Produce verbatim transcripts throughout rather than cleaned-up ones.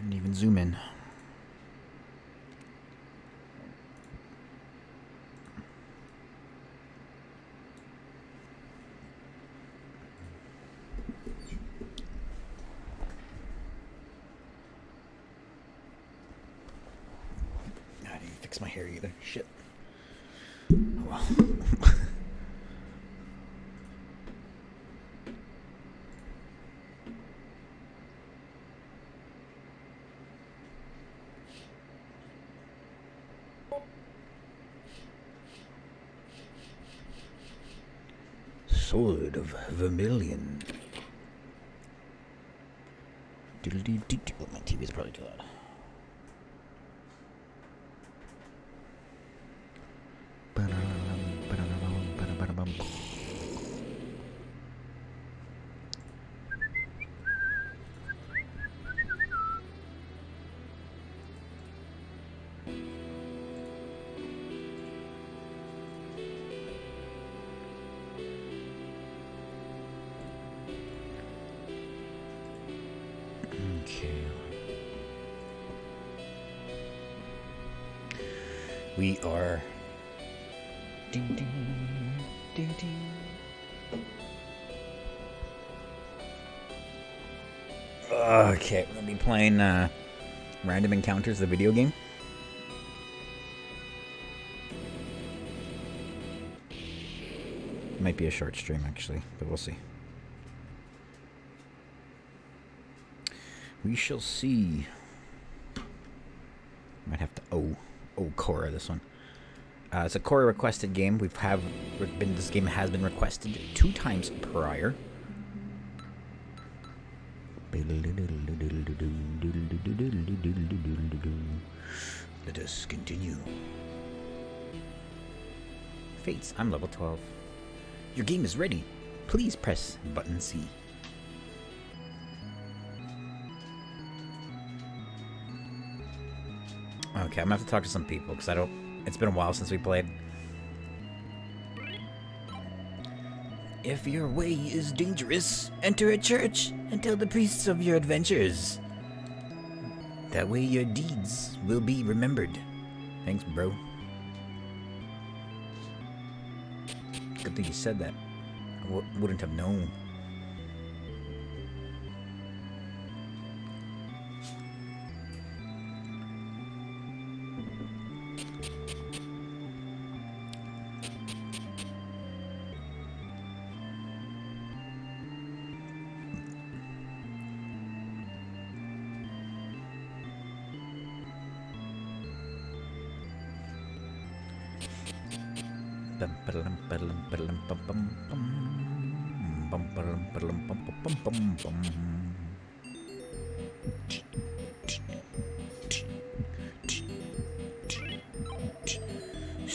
Couldn't even zoom in. I didn't fix my hair either. Shit. Oh well. Sword of Vermilion. Oh, my T V's probably too loud. We are ding ding ding ding. Okay, we're gonna be playing uh, Random Encounters, the video game. Might be a short stream actually, but we'll see. We shall see. Might have to oh. Oh, Korra, this one. Uh, it's a Korra requested game. We've have been this game has been requested two times prior. Let us continue. Fates, I'm level twelve. Your game is ready. Please press button C. Okay, I'm gonna have to talk to some people, because I don't... It's been a while since we played. If your way is dangerous, enter a church and tell the priests of your adventures. That way your deeds will be remembered. Thanks, bro. Good thing you said that. I w wouldn't have known.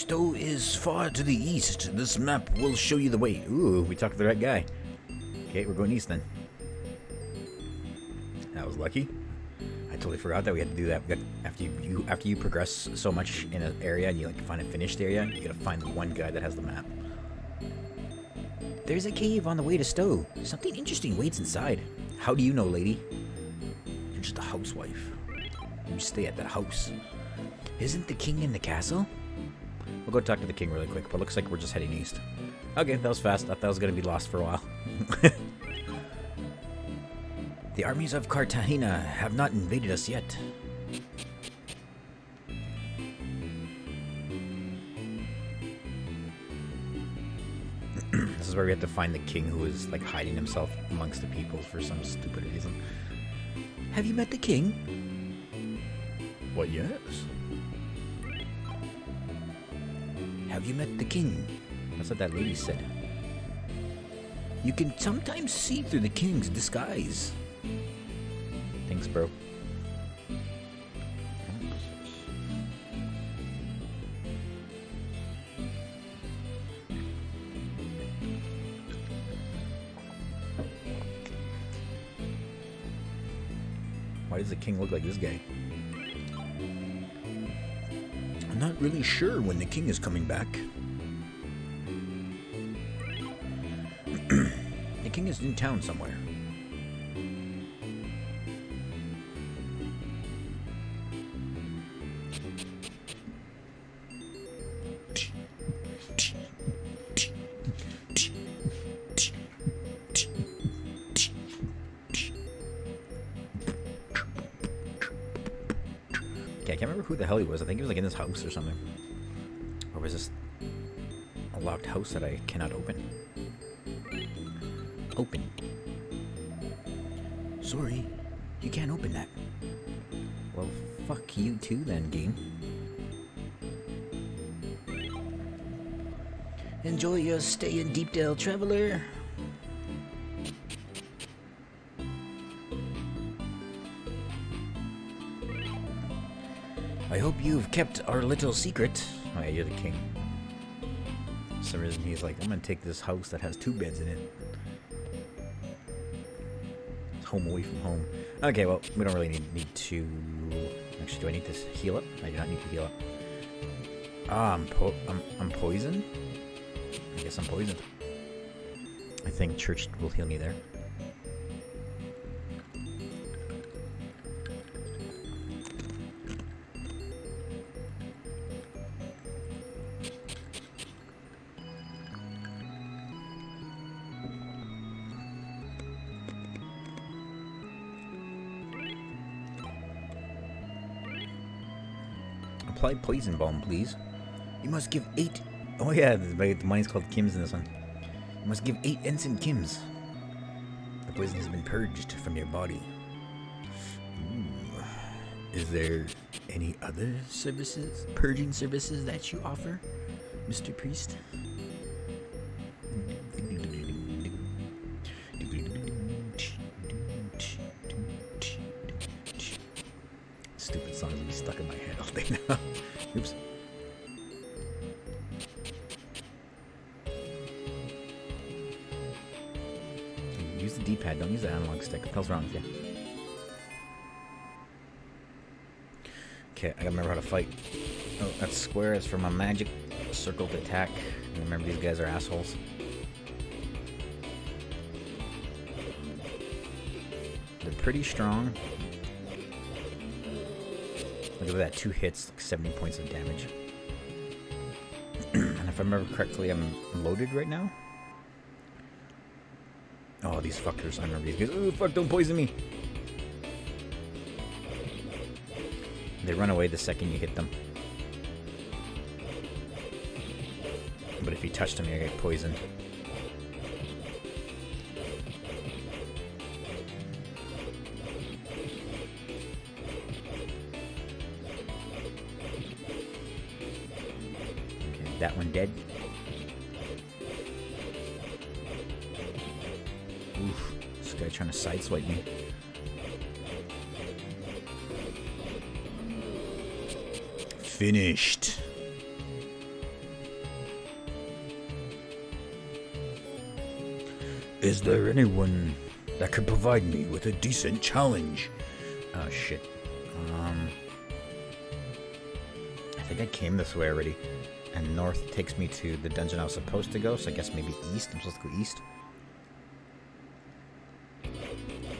Stow is far to the east. This map will show you the way. Ooh, we talked to the right guy. Okay, we're going east then. That was lucky. I totally forgot that we had to do that. After you, you after you progress so much in an area and you like find a finished area, you gotta find the one guy that has the map. There's a cave on the way to Stow. Something interesting waits inside. How do you know, lady? You're just a housewife. You stay at that house. Isn't the king in the castle? We'll go talk to the king really quick, but looks like we're just heading east. Okay, that was fast. I thought I was going to be lost for a while. The armies of Kartahina have not invaded us yet. This is where we have to find the king who is, like, hiding himself amongst the people for some stupid reason. Have you met the king? What, yes? Have you met the king? That's what that lady said. You can sometimes see through the king's disguise. Thanks, bro. Why does the king look like this guy? I'm not really sure when the king is coming back. The king is in town somewhere. I can't remember who the hell he was. I think he was like in this house or something. Or was this a locked house that I cannot open? Open. Sorry, you can't open that. Well, fuck you too then, game. Enjoy your stay in Deepdale, traveler. I hope you've kept our little secret. Oh yeah, you're the king. For some reason he's like, I'm gonna take this house that has two beds in it. It's home away from home. Okay, well, we don't really need, need to... Actually, do I need to heal up? I do not need to heal up. Ah, I'm, po I'm, I'm poisoned? I guess I'm poisoned. I think church will heal me there. Apply poison bomb, please. You must give eight. Oh yeah, the mine's called Kims in this one. You must give eight ensign Kims. The poison has been purged from your body. Ooh. Is there any other services, purging services that you offer, Mister Priest? Stupid songs are stuck in my head all day now. Oops. Use the D-pad, don't use the analog stick. What the hell's wrong with you? Okay, I gotta remember how to fight. Oh, that square is for my magic circled attack. And remember, these guys are assholes. They're pretty strong. Look at that, two hits, like seventy points of damage. And if I remember correctly, I'm loaded right now? Oh, these fuckers, I remember these guys. Oh, fuck, don't poison me! They run away the second you hit them. But if you touch them, you get poisoned. That one dead. Oof, this guy trying to sideswipe me. Finished. Is there anyone that could provide me with a decent challenge? Oh shit. Um, I think I came this way already. And north takes me to the dungeon I was supposed to go, so I guess maybe east. I'm supposed to go east.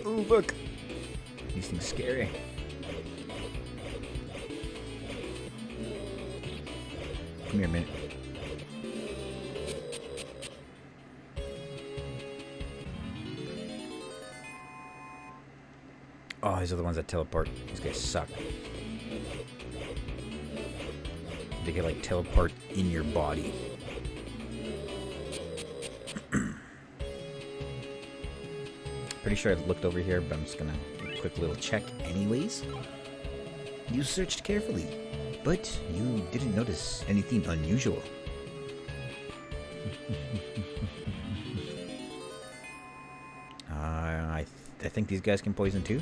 Ooh, look! These things are scary. Come here a minute. Oh, these are the ones that teleport. These guys suck. They can like teleport in your body. Pretty sure I looked over here, but I'm just gonna do a quick little check anyways. You searched carefully, but you didn't notice anything unusual. uh, I, th I think these guys can poison too.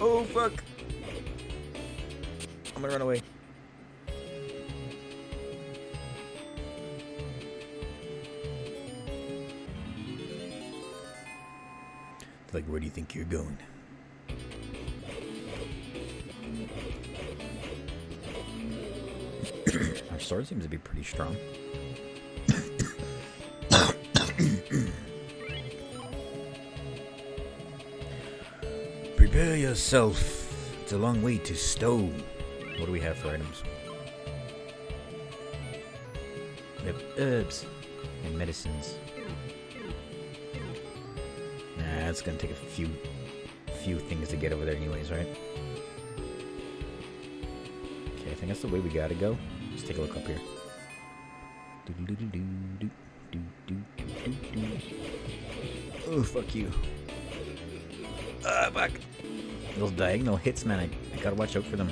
Oh fuck! I'm gonna run away. Like, where do you think you're going? Our sword seems to be pretty strong. Prepare yourself. It's a long way to Stow. What do we have for items? We have herbs and medicines. Nah, that's gonna take a few few things to get over there anyways, right? Okay, I think that's the way we gotta go. Let's take a look up here. Oh, fuck you. Ah, fuck. Those diagonal hits, man, I, I gotta watch out for them.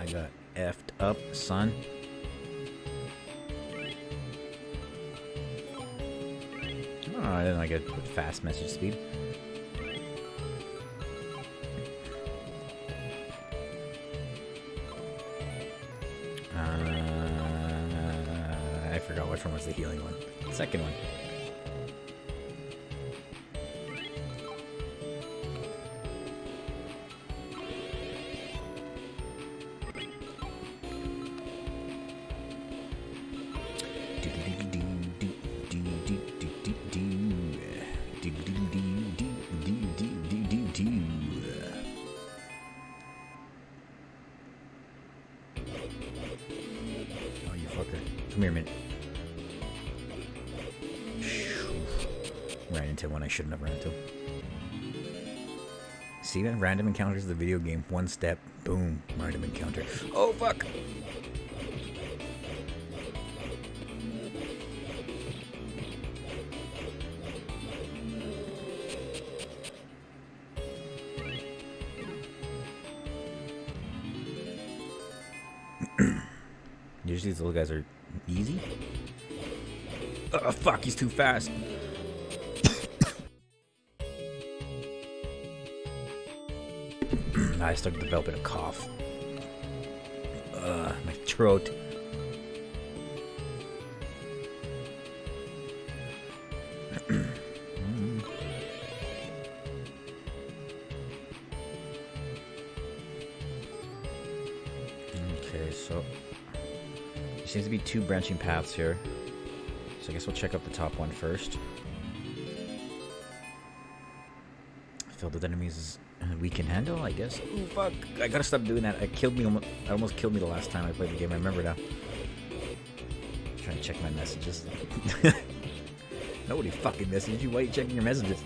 I got effed up, son. Oh, I didn't like it with fast message speed. Uh, I forgot which one was the healing one. The second one. Shouldn't have run into. See, that Random Encounters of the video game. One step, boom, random encounter. Oh, fuck! Usually these little guys are easy. Oh, fuck, he's too fast. I started developing a cough. Ugh, my throat. mm. Okay, so there seems to be two branching paths here. So I guess we'll check out the top one first. Filled with enemies is we can handle, I guess. Ooh, fuck. I gotta stop doing that. It killed me. Almost, it almost killed me the last time I played the game. I remember now. I'm trying to check my messages. Nobody fucking messaged you. Why are you checking your messages?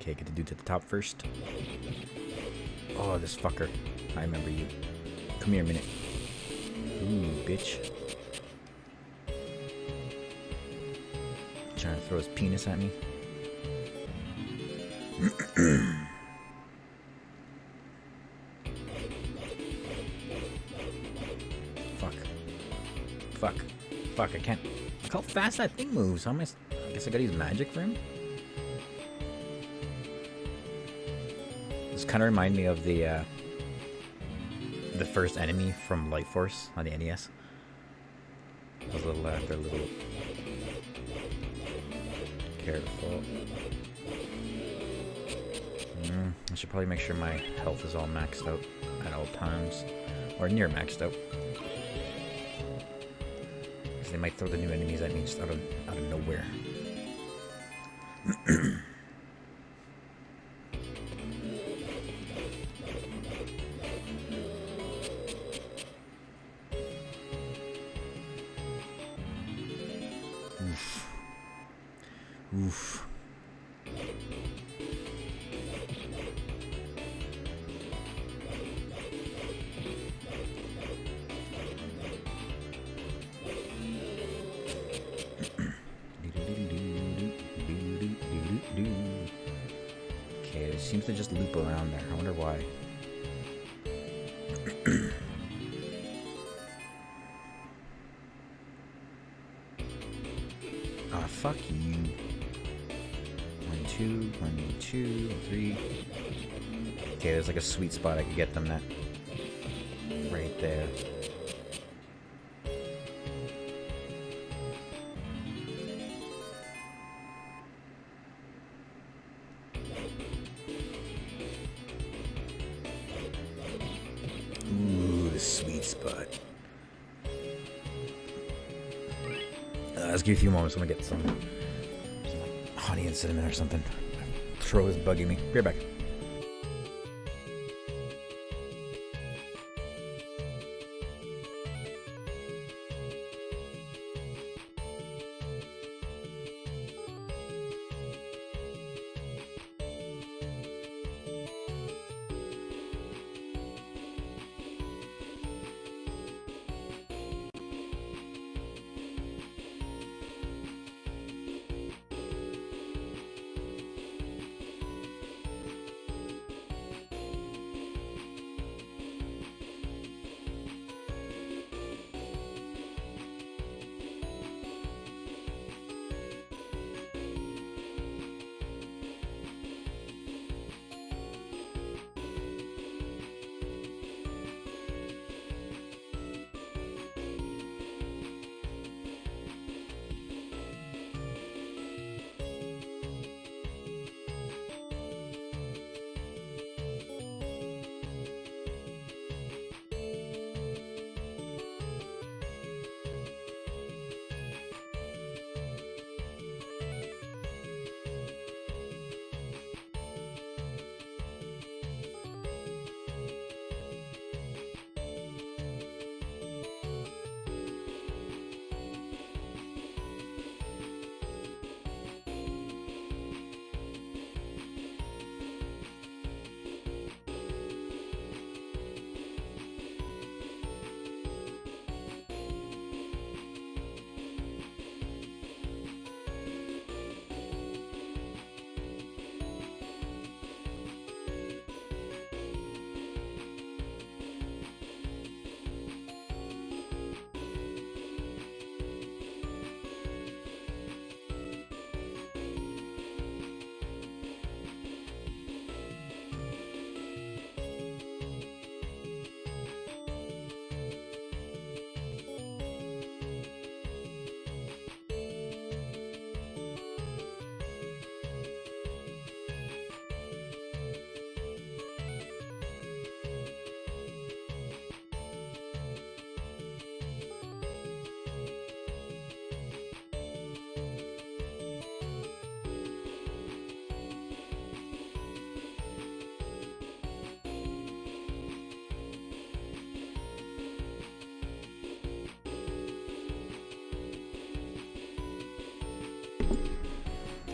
Okay, get the dude to the top first. Oh, this fucker. I remember you. Come here a minute. Ooh, bitch. Trying to throw his penis at me. Fuck. Fuck. Fuck, I can't. Look how fast that thing moves. How am I, I guess I gotta use magic for him? This kind of reminds me of the, uh... the first enemy from Light Force on the N E S. Those little, uh, they're little... Careful. Mm, I should probably make sure my health is all maxed out at all times. Or near maxed out. Because they might throw the new enemies at me just out of, out of nowhere. Oof. Okay, it seems to just loop around there. I wonder why. Ah, fuck you. Two, one, two, three. Okay, there's like a sweet spot I could get them at. Right there. Ooh, this but uh, let's give you a few moments. I'm gonna get some, some like, honey and cinnamon or something. My throat is bugging me. Be right back.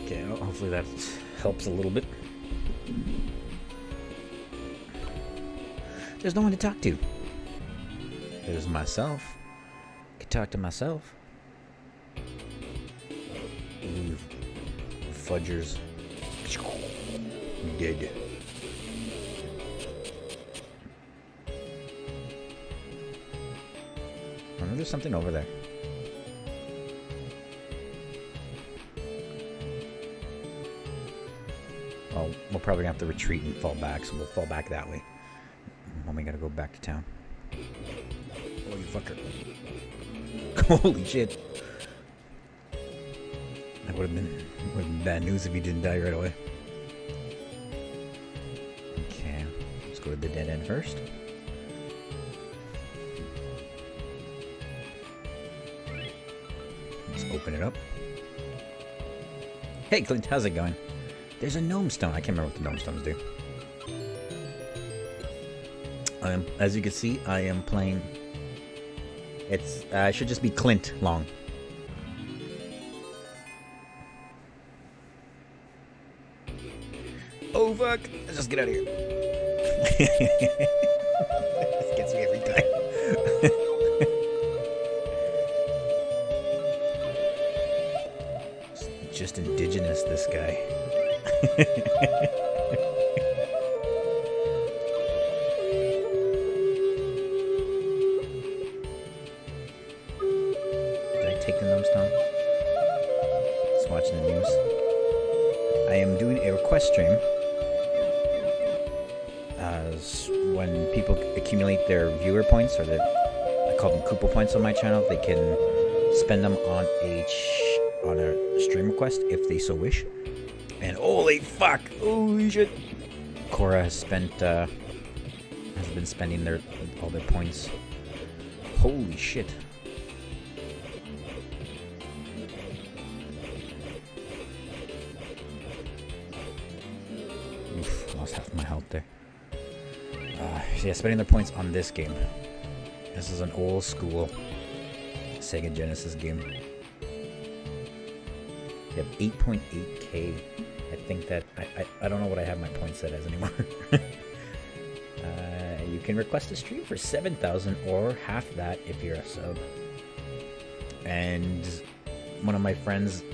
Okay, hopefully that helps a little bit. There's no one to talk to. There's myself. I can talk to myself. Ooh, fudgers. Dead. I wonder if there's something over there. We'll probably have to retreat and fall back, so we'll fall back that way. Mom, we gotta go back to town. Oh, you fucker. Holy shit. That would have been, would've been bad news if you didn't die right away. Okay, let's go to the dead end first. Let's open it up. Hey, Clint, how's it going? There's a gnome stone. I can't remember what the gnome stones do. I am, as you can see, I am playing. It's. Uh, I should just be Clint Long. Oh fuck! Let's just get out of here. This gets me every time. Just indigenous, this guy. Did I take the gnome stone? Just watching the news. I am doing a request stream. Uh, when people accumulate their viewer points, or their, I call them Koopa points on my channel, they can spend them on a sh on a stream request if they so wish. And holy fuck! Holy shit! Korra has spent, uh, has been spending their all their points Holy shit. Oof, lost half my health there. Uh, yeah, spending their points on this game. This is an old school Sega Genesis game. They have eight point eight K. I think that... I, I, I don't know what I have my points set as anymore. uh, you can request a stream for seven thousand or half that if you're a sub. And one of my friends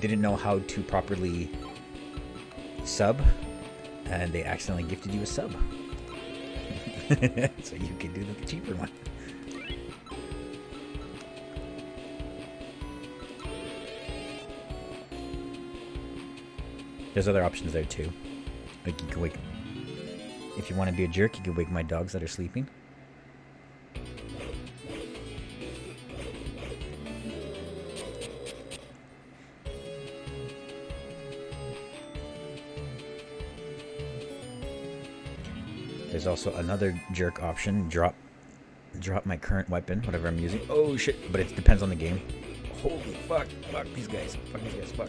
didn't know how to properly sub, and they accidentally gifted you a sub. So you can do the cheaper one. There's other options there too. Like you can wake, if you want to be a jerk, you can wake my dogs that are sleeping. There's also another jerk option. Drop, drop my current weapon, whatever I'm using. Oh shit! But it depends on the game. Holy fuck! Fuck these guys! Fuck these guys! Fuck.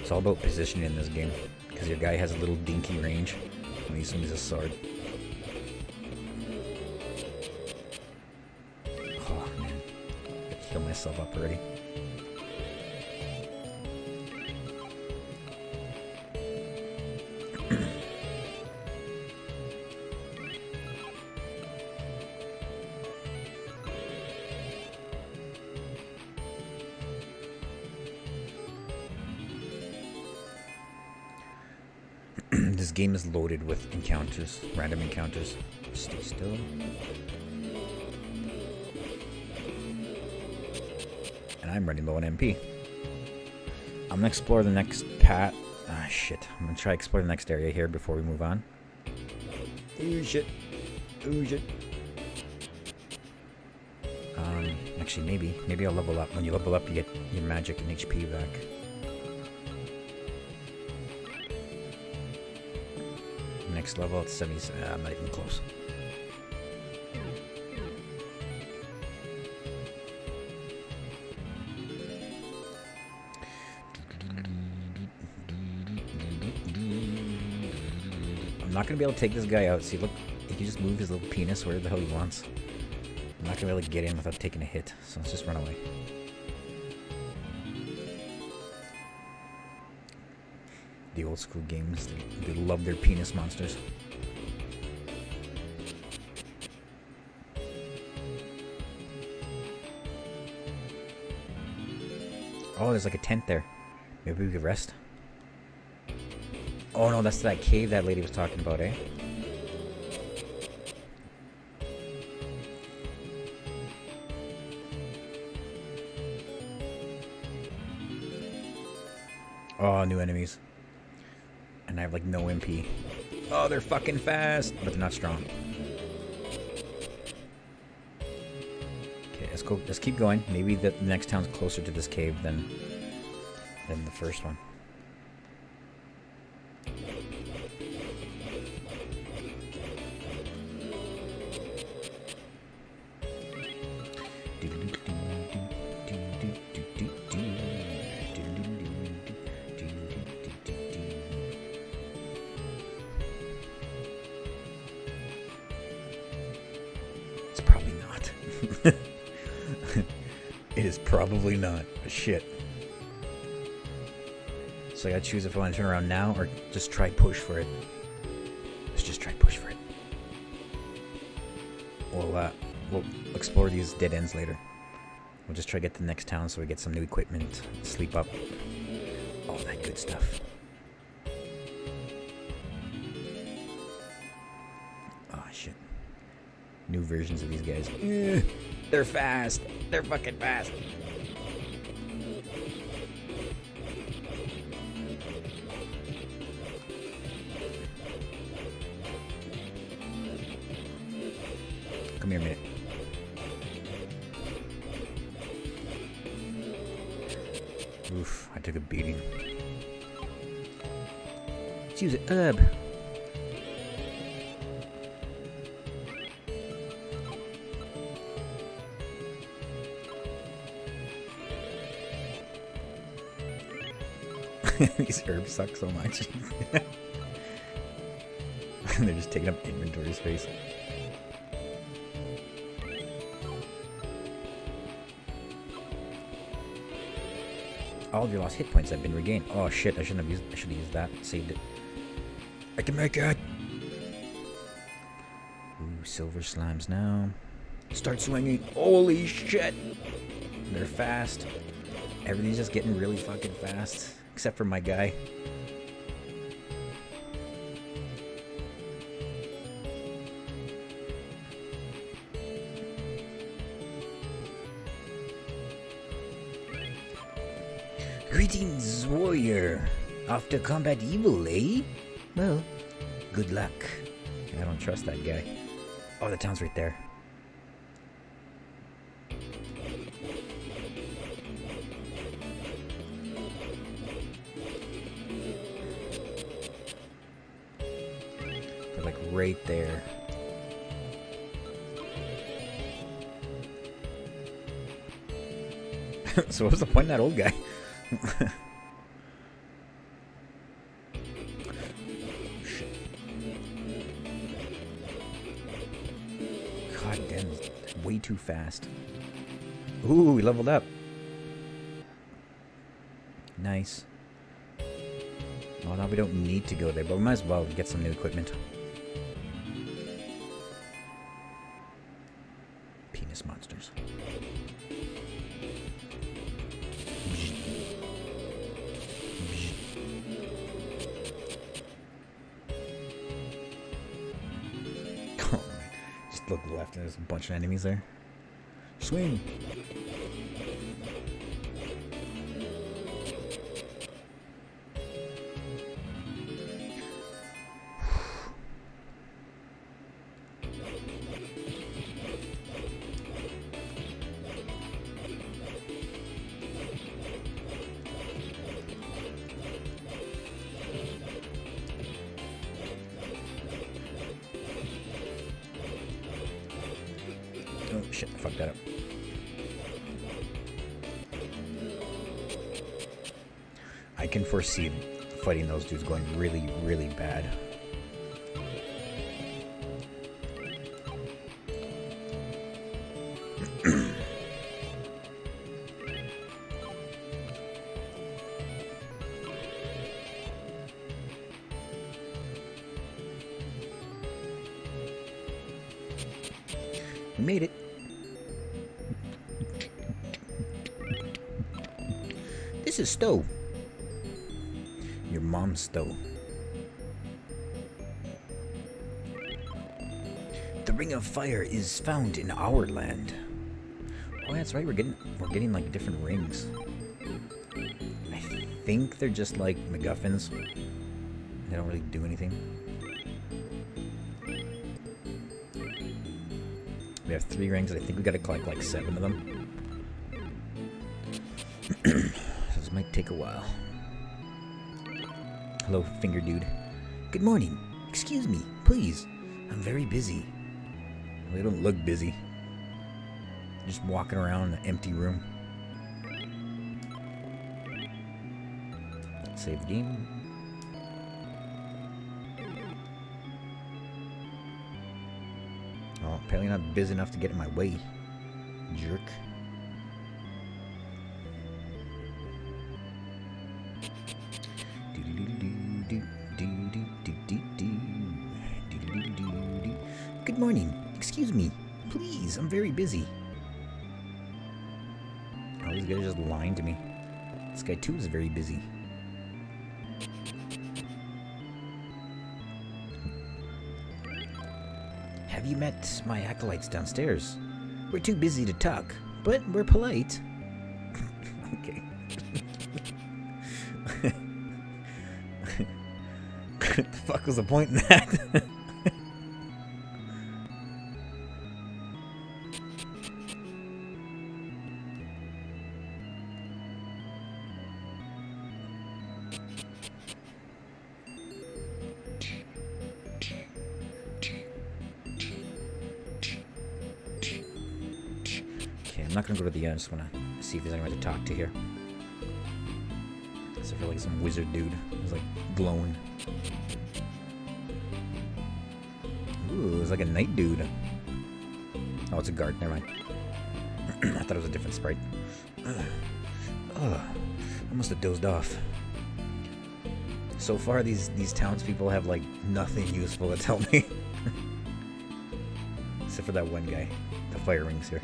It's all about positioning in this game, because your guy has a little dinky range when he swings his sword. Oh man, I healed myself up already. Game is loaded with encounters, random encounters. Stay still. And I'm running low on M P. I'm gonna explore the next path. Ah, shit. I'm gonna try to explore the next area here before we move on. Ooh, shit. Ooh, shit. Um, actually, maybe. Maybe I'll level up. When you level up, you get your magic and H P back. Next level, it's seventy-seven. I'm not even close. I'm not gonna be able to take this guy out. See, look, he can just move his little penis where the hell he wants. I'm not gonna be able to get in without taking a hit, so let's just run away. The old school games, they, they love their penis monsters. Oh, there's like a tent there. Maybe we could rest. Oh no, that's that cave that lady was talking about, eh? Oh, new enemies. And I have like no M P. Oh, they're fucking fast, but they're not strong. Okay, let's go. Let's keep going. Maybe the next town's closer to this cave than than the first one. Probably not. Shit. So I gotta choose if I want to turn around now or just try push for it. Let's just try push for it. We'll, uh, we'll explore these dead ends later. We'll just try to get to the next town so we get some new equipment, sleep up, all that good stuff. Oh shit. New versions of these guys. They're fast. They're fucking fast. Come here a minute. Oof, I took a beating. Let's use an herb. These herbs suck so much. They're just taking up inventory space. All of your lost hit points have been regained. Oh shit, I shouldn't have used I should have used that. Saved it. I can make it! Ooh, silver slimes now. Start swinging. Holy shit! They're fast. Everything's just getting really fucking fast. Except for my guy. Greetings, warrior. Off to combat evil, eh? Well, good luck. I don't trust that guy. Oh, the town's right there. They're like right there. So what was the point of that old guy? God damn, it's way too fast. Ooh, we leveled up. Nice. Well, now we don't need to go there, but we might as well get some new equipment. Penis monsters. Look left, and there's a bunch of enemies there. Swing! Shit, I fucked that up. I can foresee fighting those dudes going really, really bad. Made it. This is Stow. Your mom's Stow. The Ring of Fire is found in our land. Oh, that's right. We're getting we're getting like different rings. I think they're just like MacGuffins. They don't really do anything. We have three rings. I think we gotta collect like seven of them. Might take a while. Hello, finger dude. Good morning. Excuse me, please. I'm very busy. They don't look busy. Just walking around an empty room. Save the game. Oh, apparently not busy enough to get in my way. Jerk. Good morning. Excuse me. Please, I'm very busy. Oh, these guys are just lying to me. This guy too is very busy. Have you met my acolytes downstairs? We're too busy to talk, but we're polite. Okay. What the fuck was the point in that? I'm not going to go to the end. I just want to see if there's anyone to talk to here. It's for like some wizard dude. He's like glowing. Ooh, it's like a knight dude. Oh, it's a guard. Never mind. I thought it was a different sprite. Ugh. Ugh. I must have dozed off. So far, these these townspeople have like nothing useful to tell me, except for that one guy. The fire rings here.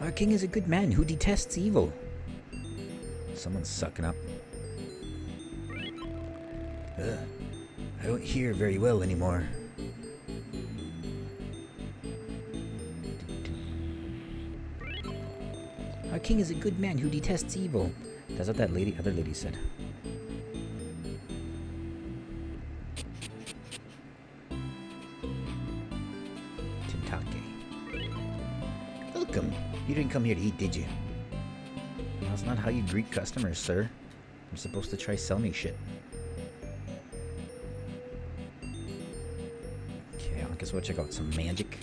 Our king is a good man who detests evil. Someone's sucking up. Ugh. I don't hear very well anymore. Our king is a good man who detests evil. That's what that lady, other lady said. Tintake. Welcome. You didn't come here to eat, did you? That's not how you greet customers, sir. I'm supposed to try sell me shit. Okay, I guess we'll check out some magic.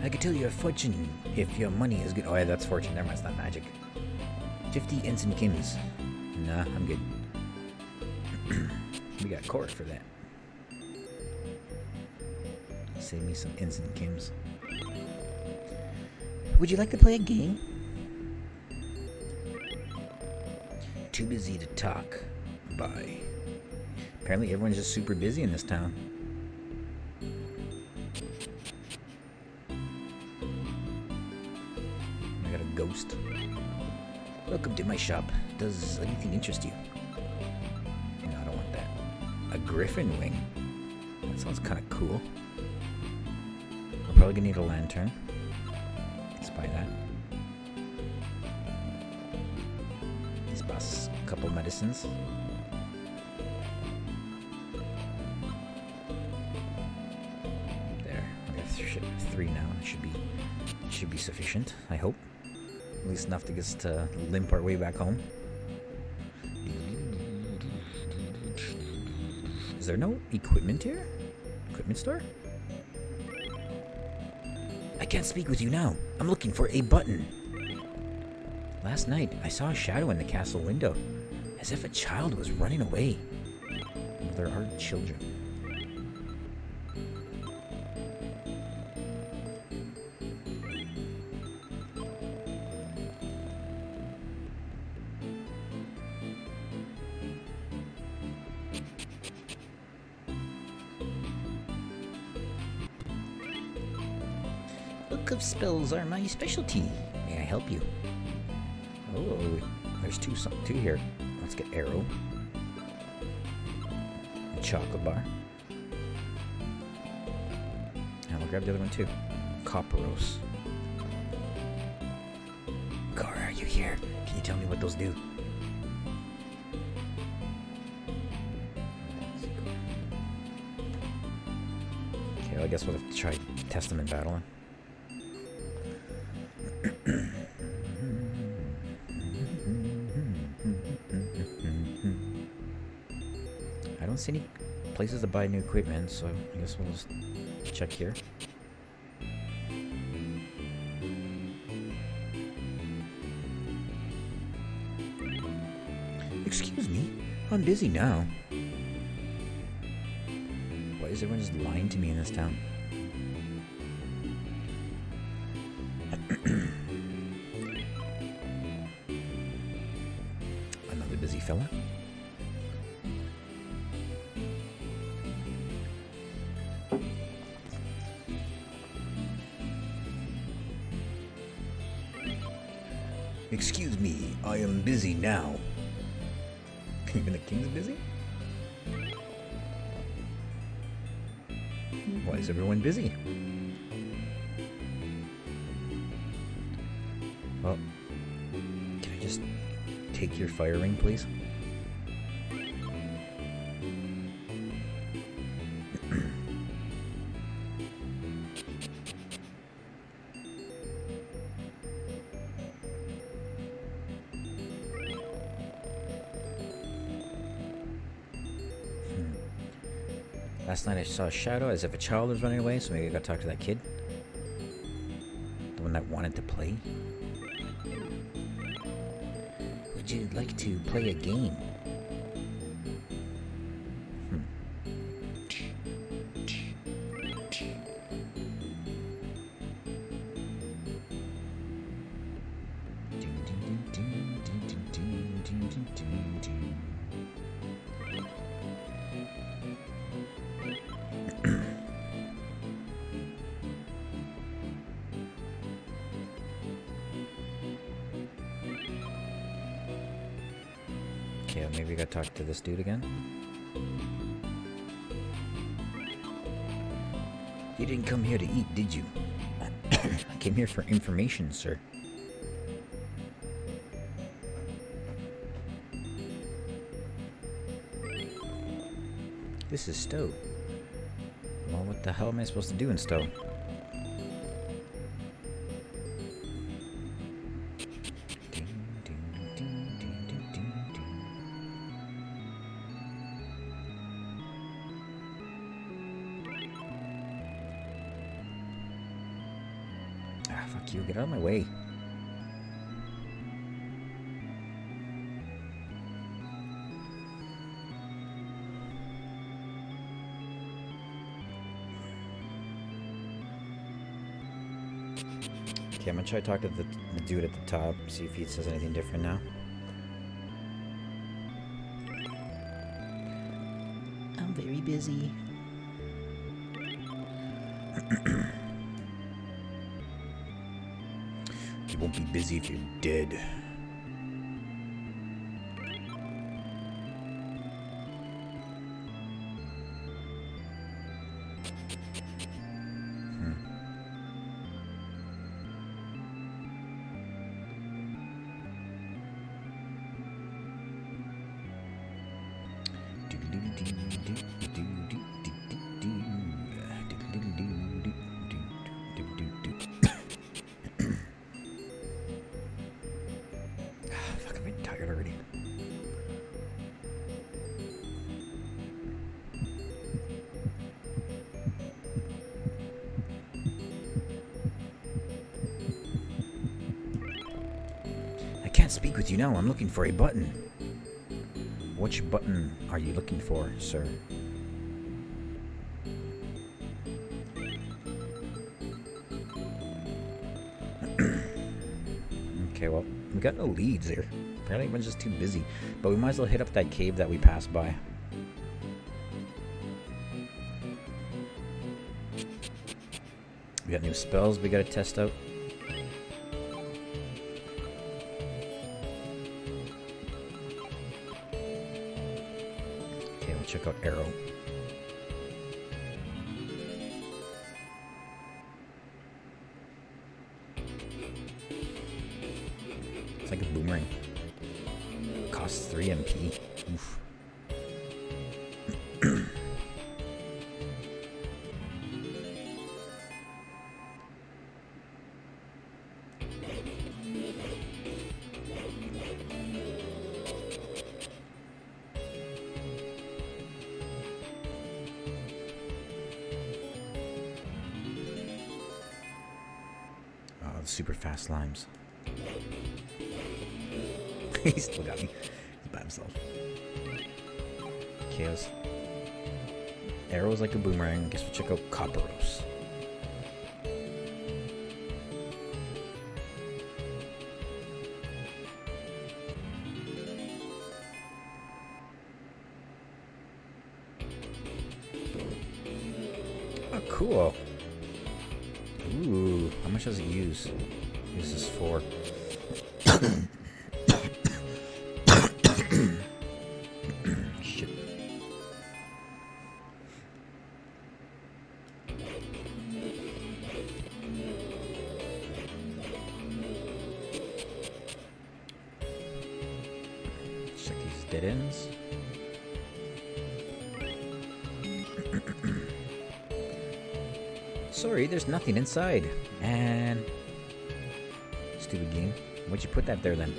I could tell you a fortune if your money is good. Oh yeah, that's fortune. Never mind, it's not magic. Fifty ensign Kims. Nah, I'm good. We got court for that. Save me some ensign Kims. Would you like to play a game? Too busy to talk. Bye. Apparently everyone's just super busy in this town. I got a ghost. Welcome to my shop. Does anything interest you? No, I don't want that. A griffin wing? That sounds kind of cool. I'm probably gonna need a lantern. Let's buy that. Let's buy a couple medicines. There, we have th three now. It should be, it should be sufficient. I hope, at least enough to get us to limp our way back home. Is there no equipment here? Equipment store? I can't speak with you now. I'm looking for a button. Last night, I saw a shadow in the castle window, as if a child was running away. There are children. Book of spells are my specialty. May I help you? Oh, there's two two here. Let's get arrow. And chocobar. And we'll grab the other one too. Copperos. Kara, are you here? Can you tell me what those do? Okay, well, I guess we'll have to try test them in battle. I don't see any places to buy new equipment, so I guess we'll just check here. Excuse me, I'm busy now. Why is everyone just lying to me in this town? Another busy fella. Excuse me, I am busy now. Even the king's busy? Why is everyone busy? Well, can I just take your fire ring, please? Last night I saw a shadow as if a child was running away, so maybe I gotta talk to that kid. The one that wanted to play. Would you like to play a game? To this dude again. You didn't come here to eat, did you? I came here for information, sir. This is Stow. Well, what the hell am I supposed to do in Stow? Get out of my way. Okay, I'm gonna try to talk to the, the dude at the top, see if he says anything different now. I'm very busy. You won't be busy if you're dead. Hmm. Speak with you now. I'm looking for a button. Which button are you looking for, sir? Okay, well, we got no leads here. Apparently everyone's just too busy. But we might as well hit up that cave that we passed by. We got new spells we gotta test out. Check out Arrow. It's like a boomerang. It costs three M P. Oof. Super fast slimes. He still got me. He's by himself. Chaos. Arrows like a boomerang. I guess we'll check out Copperos. Oh, cool. Ooh, how much does it use? This is for. Shit. Check these dead ends. Sorry, there's nothing inside. And stupid game. Why'd you put that there then?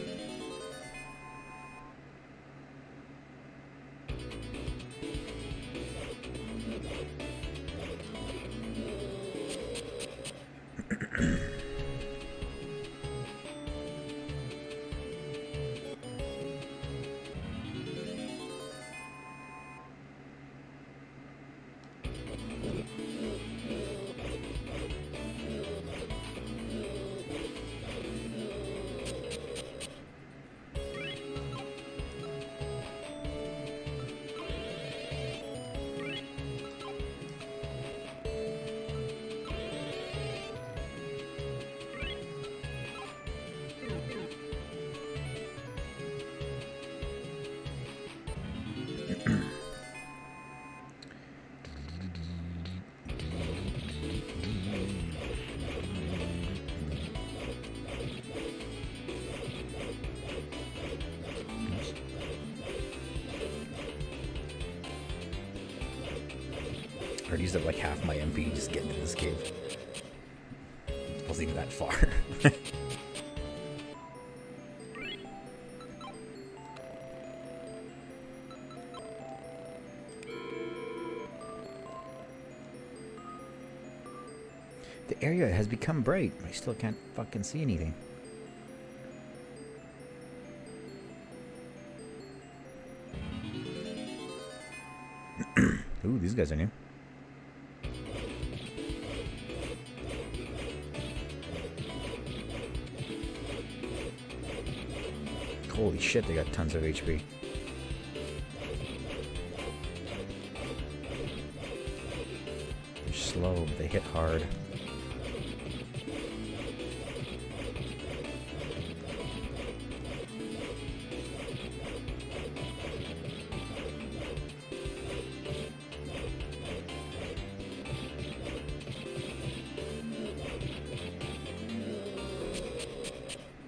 I'd used up like half my M P just getting to this cave. I wasn't even that far. The area has become bright. I still can't fucking see anything. Ooh, these guys are new. Holy shit, they got tons of H P. They're slow, but they hit hard.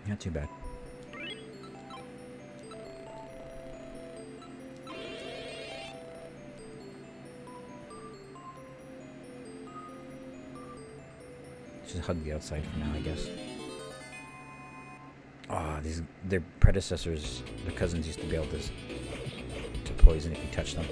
Not too bad. Just hug the outside for now, I guess. Ah, oh, these their predecessors, their cousins used to be able to to poison if you touch them.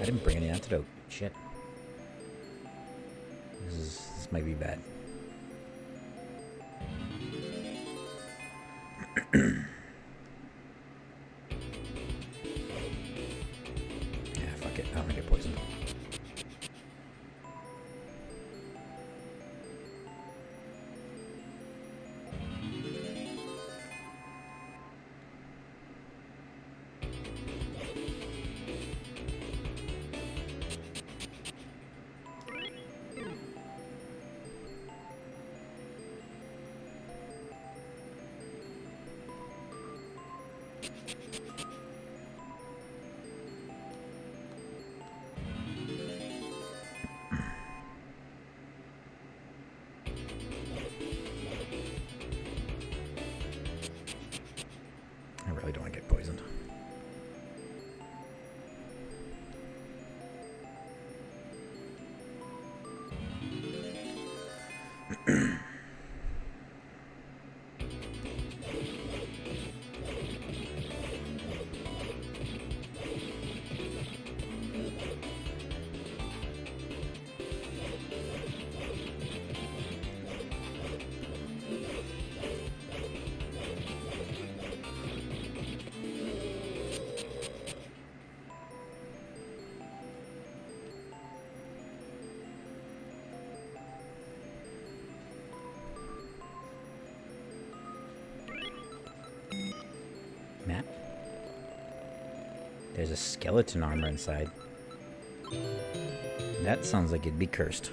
I didn't bring any antidote. Shit. This is this might be bad. There's a skeleton armor inside. That sounds like it'd be cursed.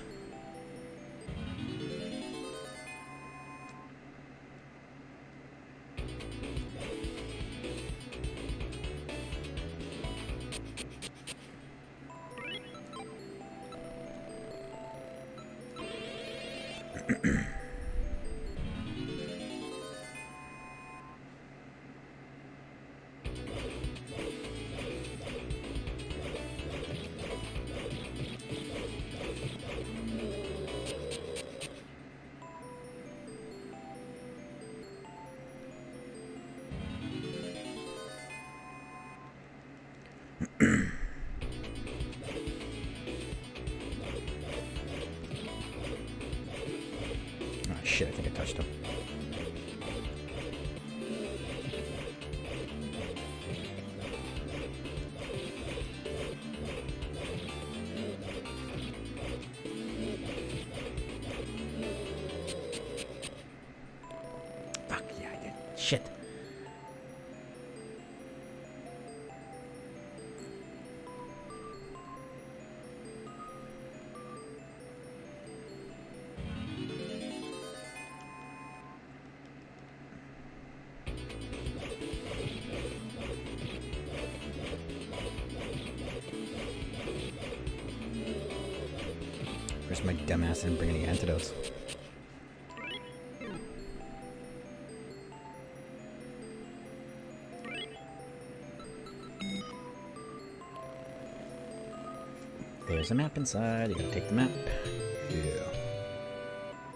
Wish my dumbass didn't bring any antidotes. There's a map inside. You gotta take the map. Yeah.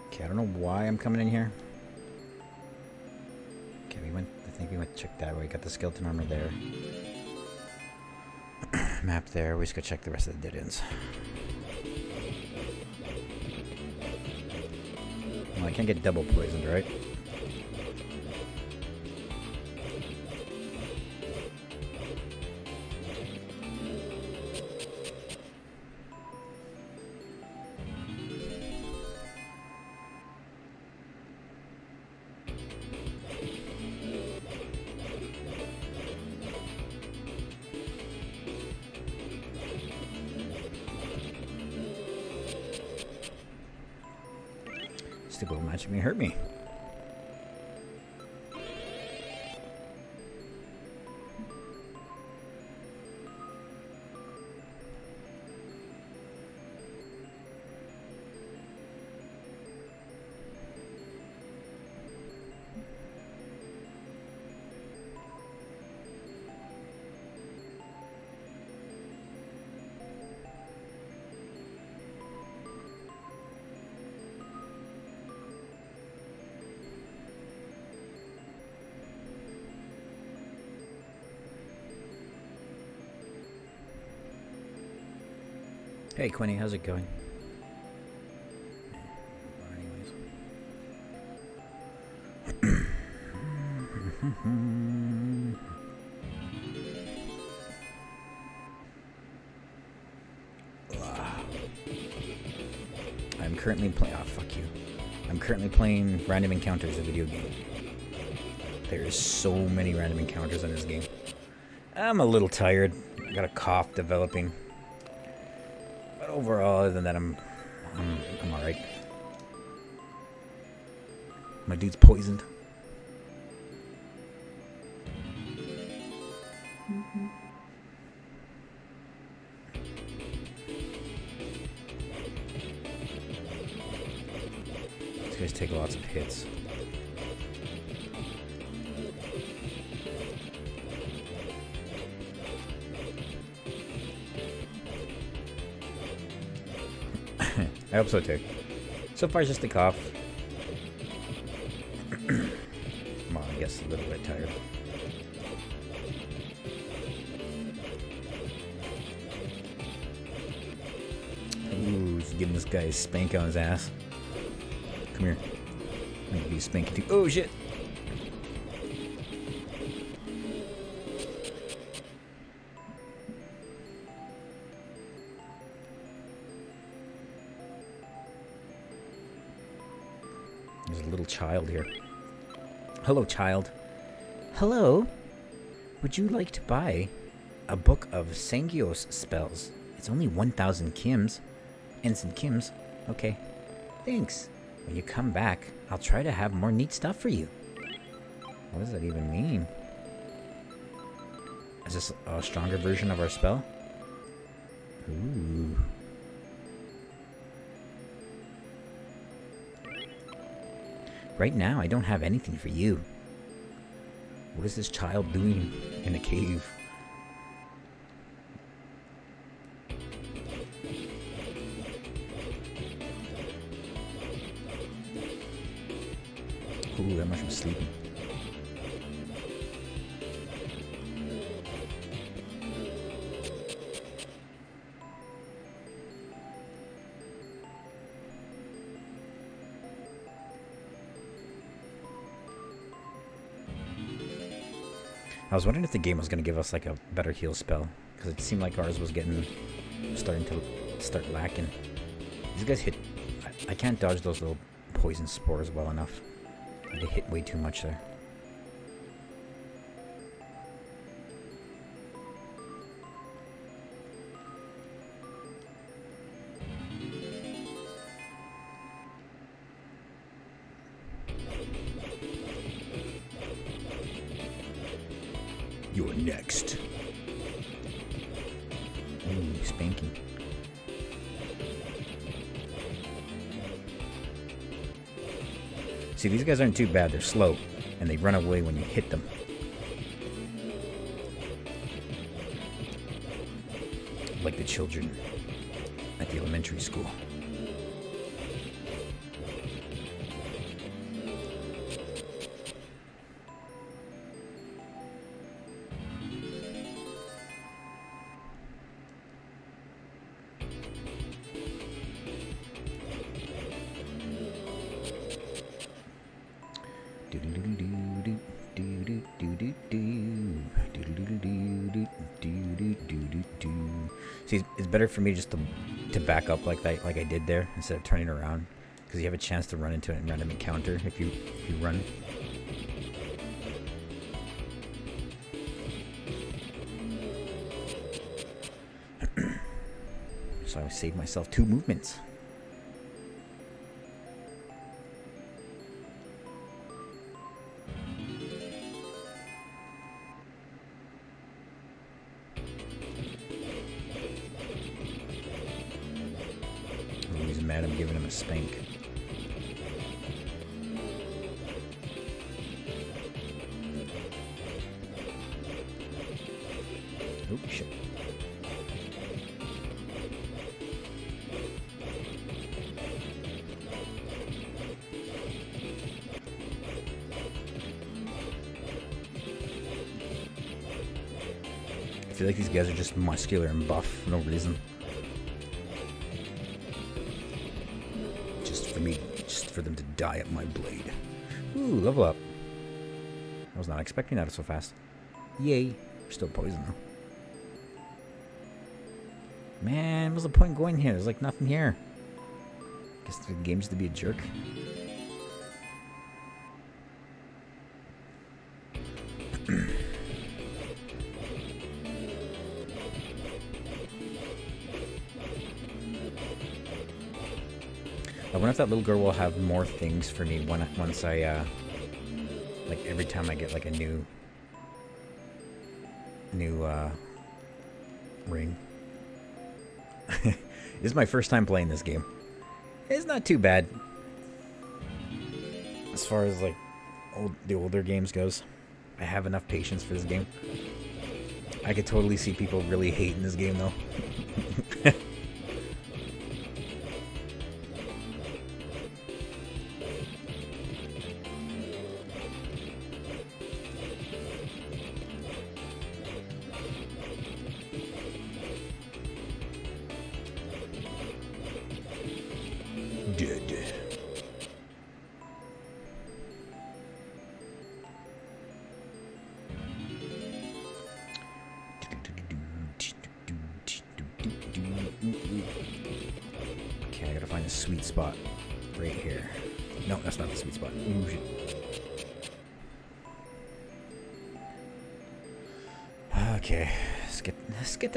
Okay, I don't know why I'm coming in here. Okay, we went. I think we went to check that way. We got the skeleton armor there. Map there. We just go check the rest of the dead ends. Well, I can't get double poisoned, right? May hurt me. Hey Quinny, how's it going? I'm currently playing. Oh, fuck you. I'm currently playing Random Encounters, a video game. There is so many random encounters in this game. I'm a little tired. I got a cough developing. Overall, other than that, I'm, I'm, I'm alright. My dude's poisoned. Mm-hmm. These guys take lots of hits. I hope so too. So far it's just a cough. Come on, I guess a little bit tired. Ooh, he's giving this guy a spank on his ass. Come here. I'm gonna give you a spank too. Oh shit! Child here. Hello, child. Hello. Would you like to buy a book of Sanguois spells? It's only one thousand Kims. Instant Kims. Okay. Thanks. When you come back, I'll try to have more neat stuff for you. What does that even mean? Is this a stronger version of our spell? Ooh. Right now, I don't have anything for you. What is this child doing in a cave? Ooh, that mushroom's sleeping. I was wondering if the game was going to give us like a better heal spell, because it seemed like ours was getting starting to start lacking. These guys hit. I, I can't dodge those little poison spores well enough. They hit way too much there. You're next. Ooh, spanking. See, these guys aren't too bad. They're slow, and they run away when you hit them. Like the children at the elementary school. Better for me just to to back up like that, like I did there, instead of turning around, because you have a chance to run into a random encounter if you if you run. So I saved myself two movements. Spank. Oh shit. I feel like these guys are just muscular and buff for no reason. Me, just for them to die at my blade. Ooh, level up. I was not expecting that so fast. Yay. Still poison though. Man, what's the point going here? There's like nothing here. Guess the game's to be a jerk. I wonder if that little girl will have more things for me when, once I, uh, like, every time I get, like, a new, new, uh, ring. This is my first time playing this game. It's not too bad. As far as, like, old, the older games goes, I have enough patience for this game. I could totally see people really hating this game, though.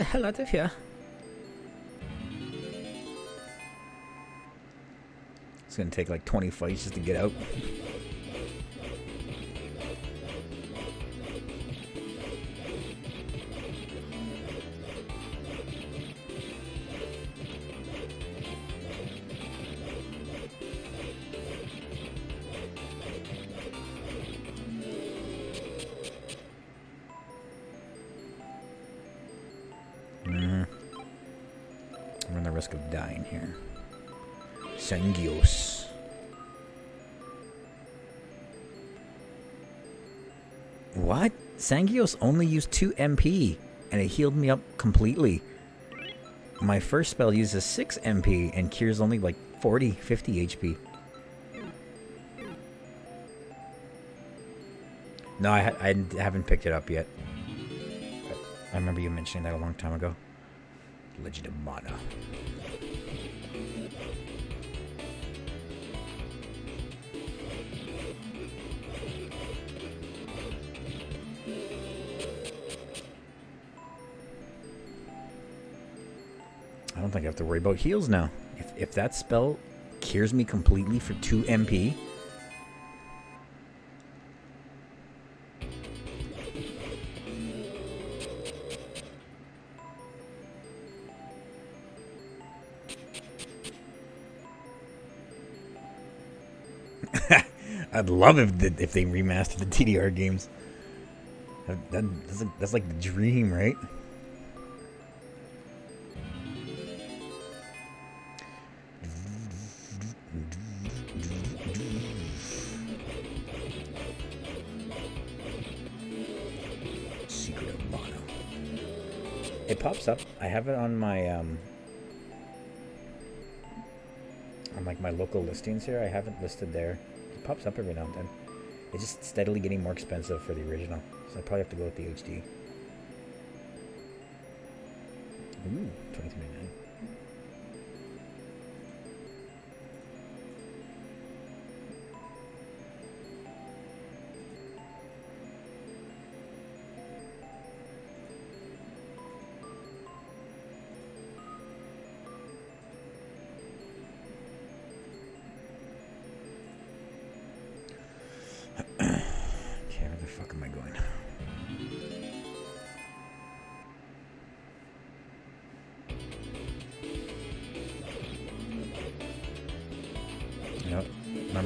Hell out of here. It's gonna take like twenty fights just to get out. Sanguois. What? Sanguois only used two M P, and it healed me up completely. My first spell uses six M P and cures only like forty, fifty H P. No, I, ha I haven't picked it up yet. I remember you mentioning that a long time ago. Legend of Mana. I don't think I have to worry about heals now. If, if that spell cures me completely for two M P... I'd love if the, if they remastered the D D R games. That, that, that's, like, that's like the dream, right? It pops up. I have it on my um on like my local listings here. I have it listed there. It pops up every now and then. It's just steadily getting more expensive for the original, so I probably have to go with the H D. Ooh, twenty-three ninety-nine.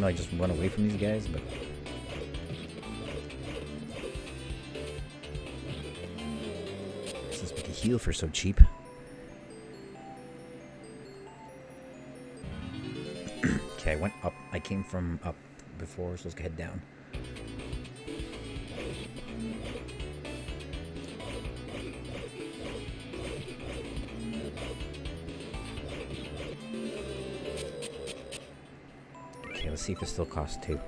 I just run away from these guys, but since we can heal for so cheap. Okay, I went up. I came from up before, so let's head down. See if it still costs two.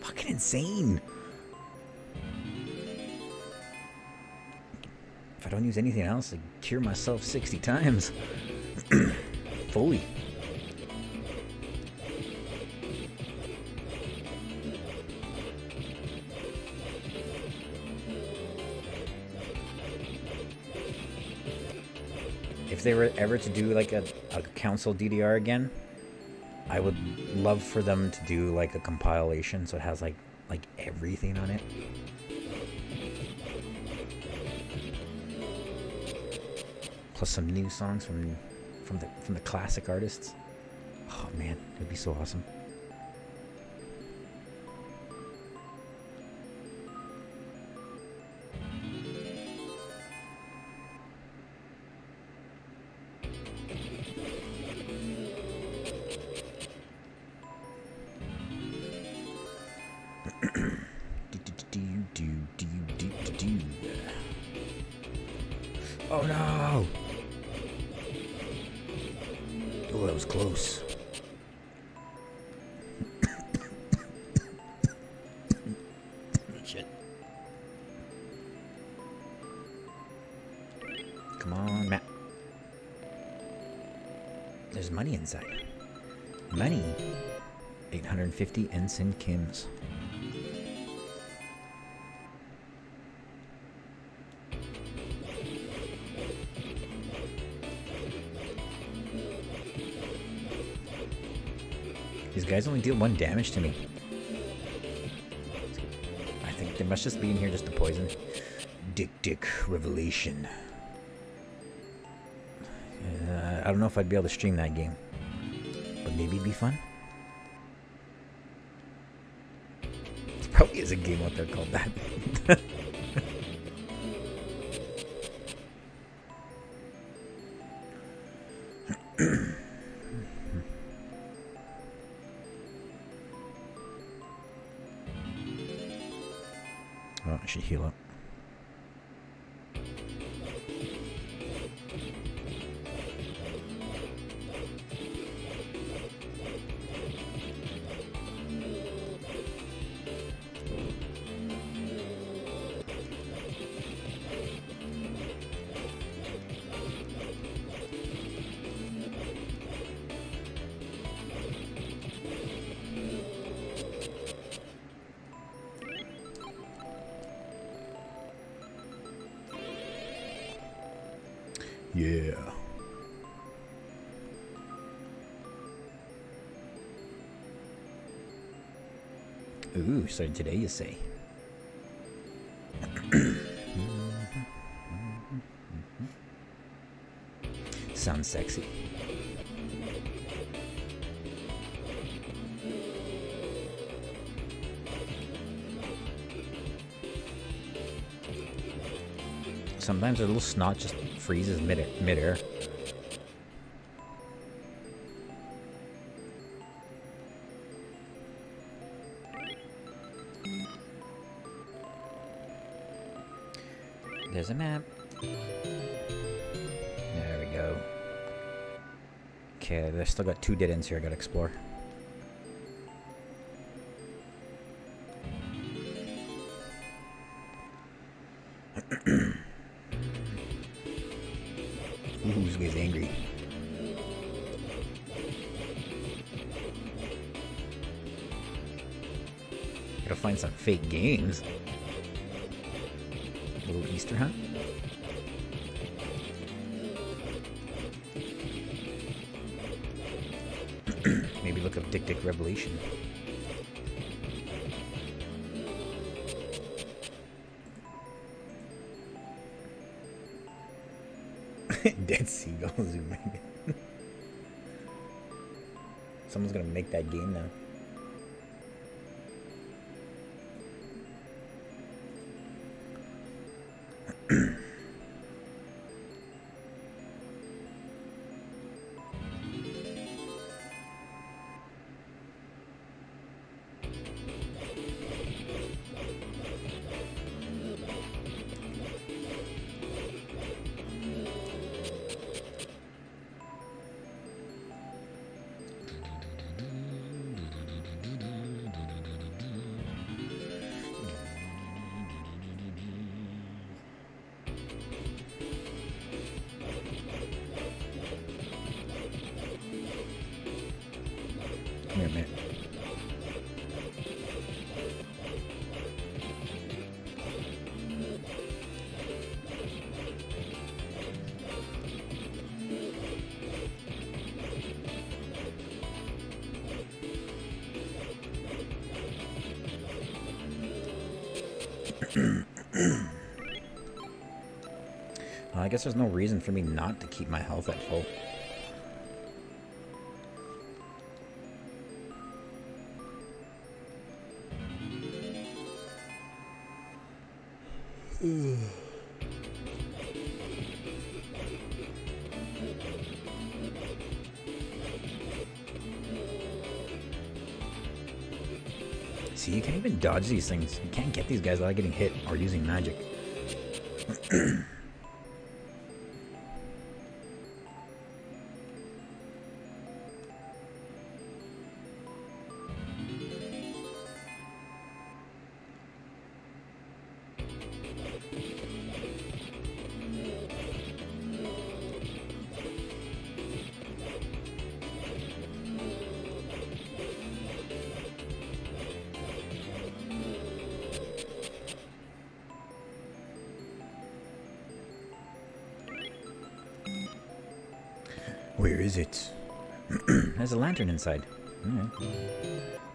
Fucking insane! If I don't use anything else, I cure myself sixty times. Fully. If they were ever to do like a, a console D D R again, I would love for them to do like a compilation so it has like like everything on it. Plus some new songs from from the from the classic artists. Oh man, it would be so awesome. fifty Ensign Kims. These guys only deal one damage to me. I think they must just be in here just to poison. Dick Dick Revelation. Uh, I don't know if I'd be able to stream that game, but maybe it'd be fun. Is a game out there called that. Oh, I should heal up. Started today, you say? Sounds sexy. sometimes a little snot just freezes mid-air. mid-air. There's a map. There we go. Okay, there's still got two dead ends here I gotta explore. Ooh, this guy's angry. Gotta find some fake games. Little Easter hunt. Maybe look up Dick Dick Revelation. Dead seagulls, you make it. Someone's gonna make that game now. I guess there's no reason for me not to keep my health at full. See, you can't even dodge these things. You can't get these guys without getting hit or using magic. There's a lantern inside. Alright.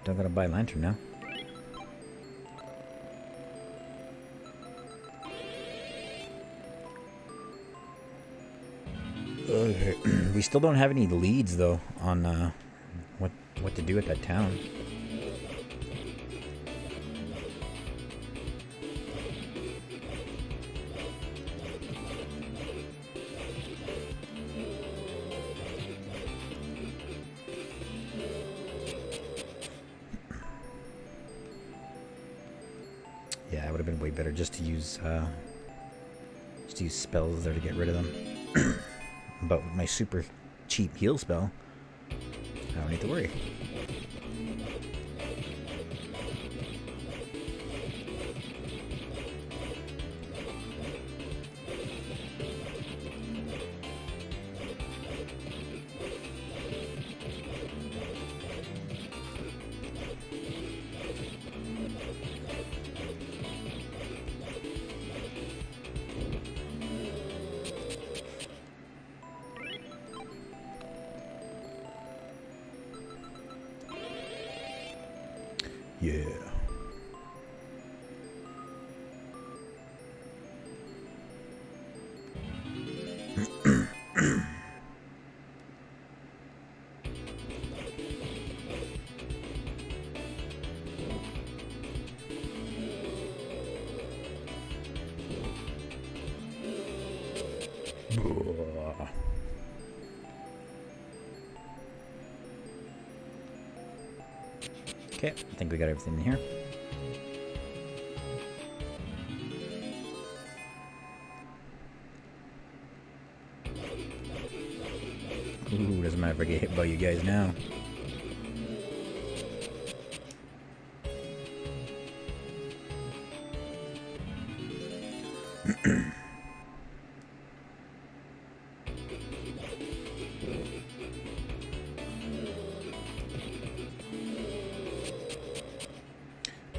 Don't gotta buy a lantern now. Okay. We still don't have any leads though on uh, what what to do at that town. Just to use, uh, just to use spells there to get rid of them. But with my super cheap heal spell, I don't need to worry. Yeah. Okay, I think we got everything in here. Ooh, doesn't matter if I get hit by you guys now.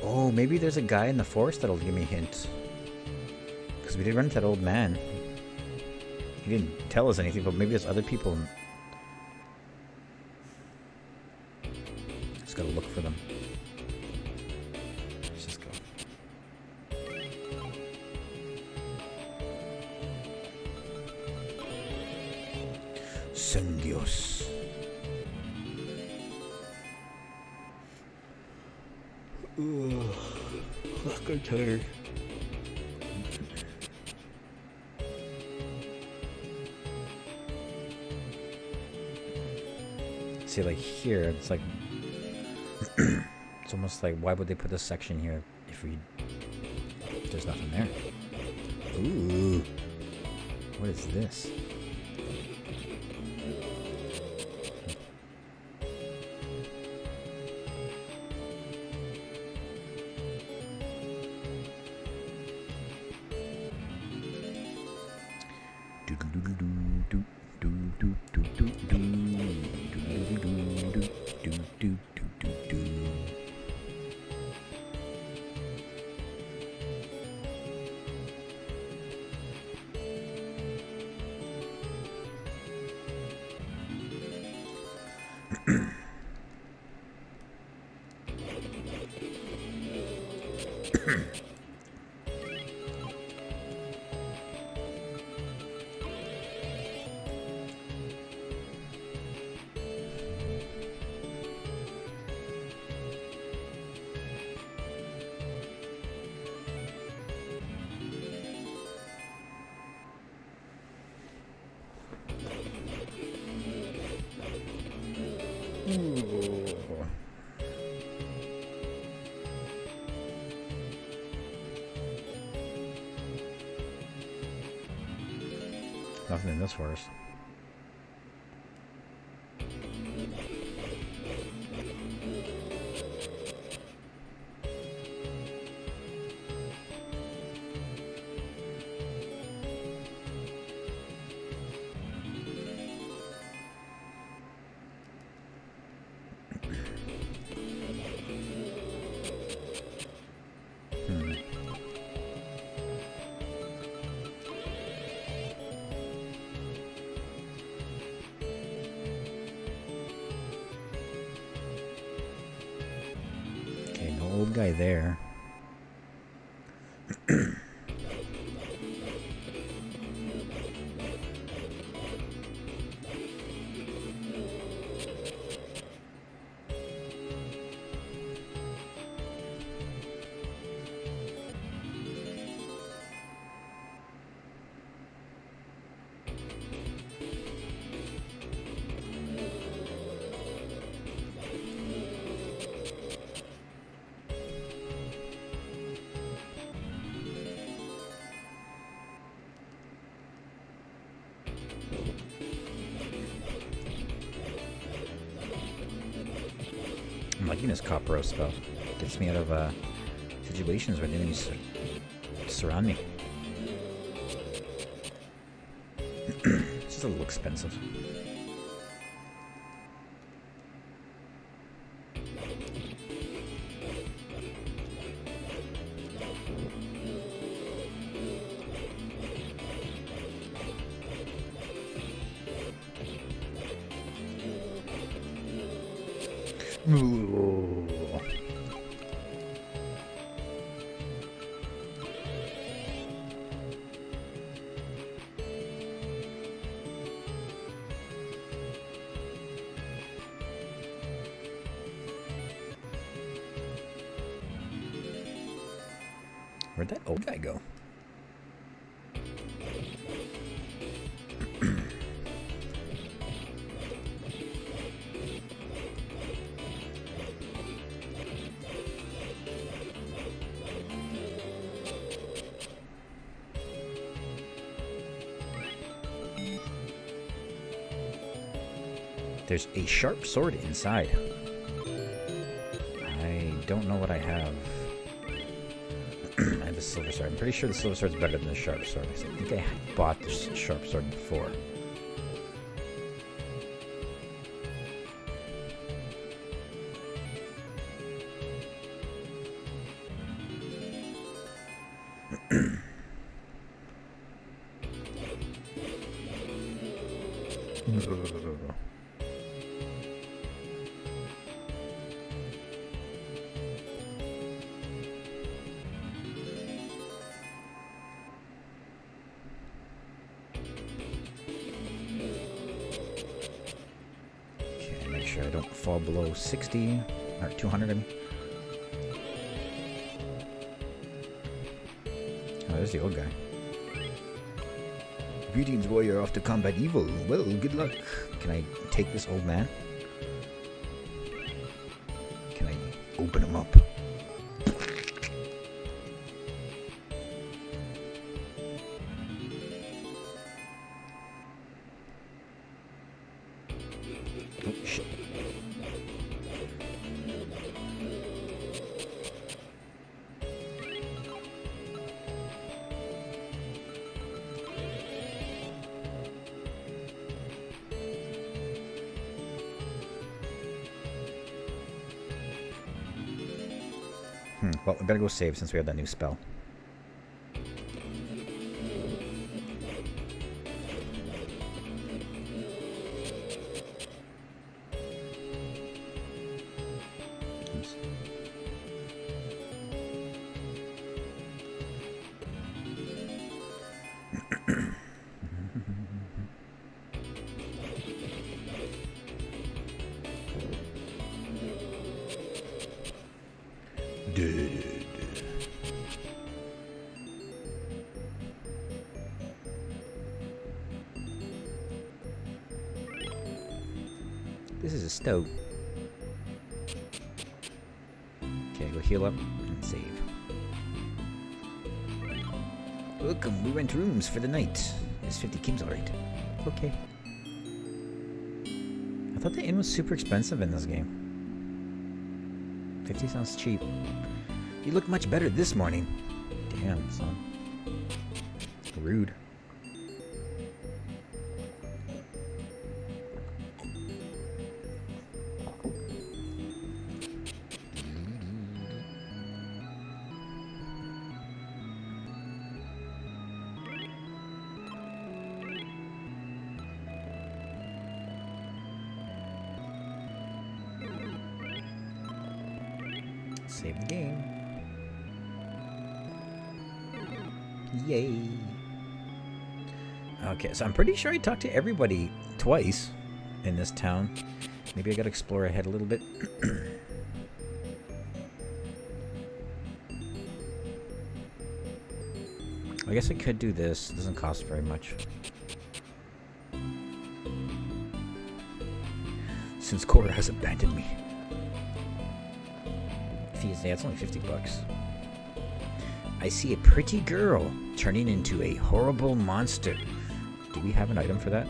Oh, maybe there's a guy in the forest that'll give me hints. Because we did run into that old man. He didn't tell us anything, but maybe there's other people in... Gotta look for them. Let's just go. Sanguois. Ooh, fuck, I'm tired. See, like here, it's like. It's almost like, why would they put this section here if we... If there's nothing there. Ooh. What is this? Nothing in this forest. Guy there. This copro spell gets me out of uh, situations where enemies surround me. It's just a little expensive. Where'd that old guy go? There's a sharp sword inside. I don't know what I have. I have the silver sword. I'm pretty sure the silver sword's better than the sharp sword, because I think I had bought the sharp sword before. sixty, or two hundred, I mean. Oh, there's the old guy. Greetings, warrior, off to combat evil. Well, good luck. Can I take this old man? Can I open him up? Well, we better go save since we have that new spell. Oops. Stow. Okay, go heal up and save. Welcome, we rent rooms for the night. It's fifty Kims, alright. Okay. I thought the inn was super expensive in this game. fifty sounds cheap. You look much better this morning. Damn, son. Rude. Save the game. Yay. Okay, so I'm pretty sure I talked to everybody twice in this town. Maybe I gotta explore ahead a little bit. I guess I could do this. It doesn't cost very much. Since Cora has abandoned me. Yeah, it's only fifty bucks. I see a pretty girl turning into a horrible monster. Do we have an item for that?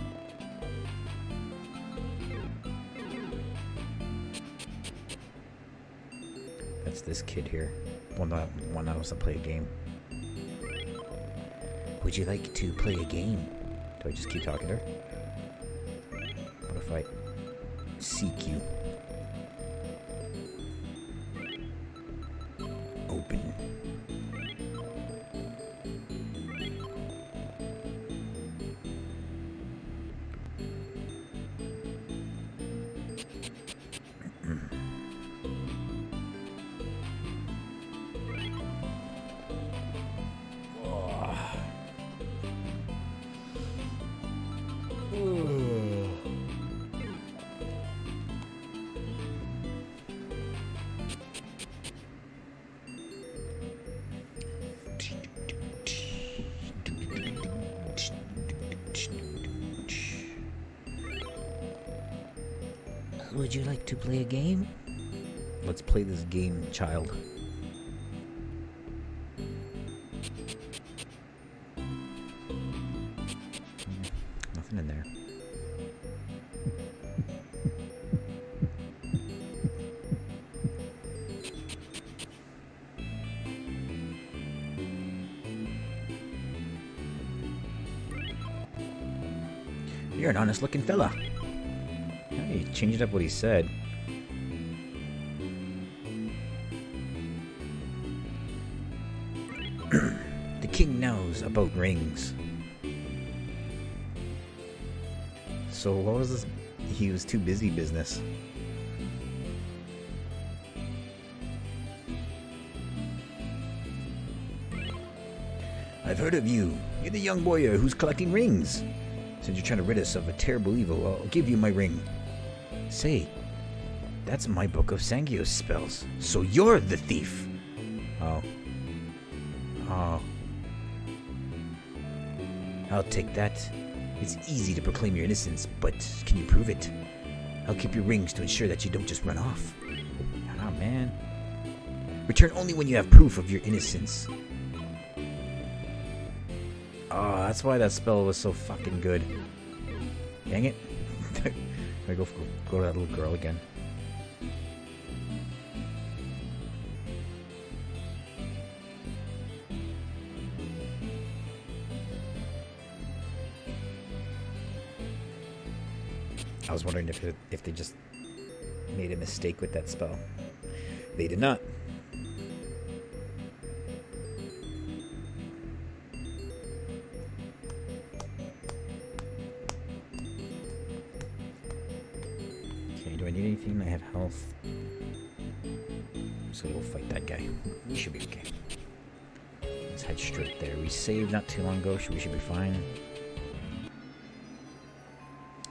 That's this kid here. Well, not one that wants to play a game. Would you like to play a game? Do I just keep talking to her? What if I seek you? Would you like to play a game? Let's play this game, child. Hmm, nothing in there. You're an honest-looking fella. He changed up what he said. The king knows about rings. So what was this? He was too busy business. I've heard of you. You're the young warrior who's collecting rings. Since you're trying to rid us of a terrible evil, I'll give you my ring. Say, that's my book of Sanguois spells. So you're the thief. Oh. Oh. I'll take that. It's easy to proclaim your innocence, but can you prove it? I'll keep your rings to ensure that you don't just run off. Ah, man. Return only when you have proof of your innocence. Oh, that's why that spell was so fucking good. Dang it. I go, for, go to that little girl again. I was wondering if, it, if they just made a mistake with that spell. They did not. I have health, so we'll fight that guy. We should be okay. Let's head straight there. We saved not too long ago, so we should be fine.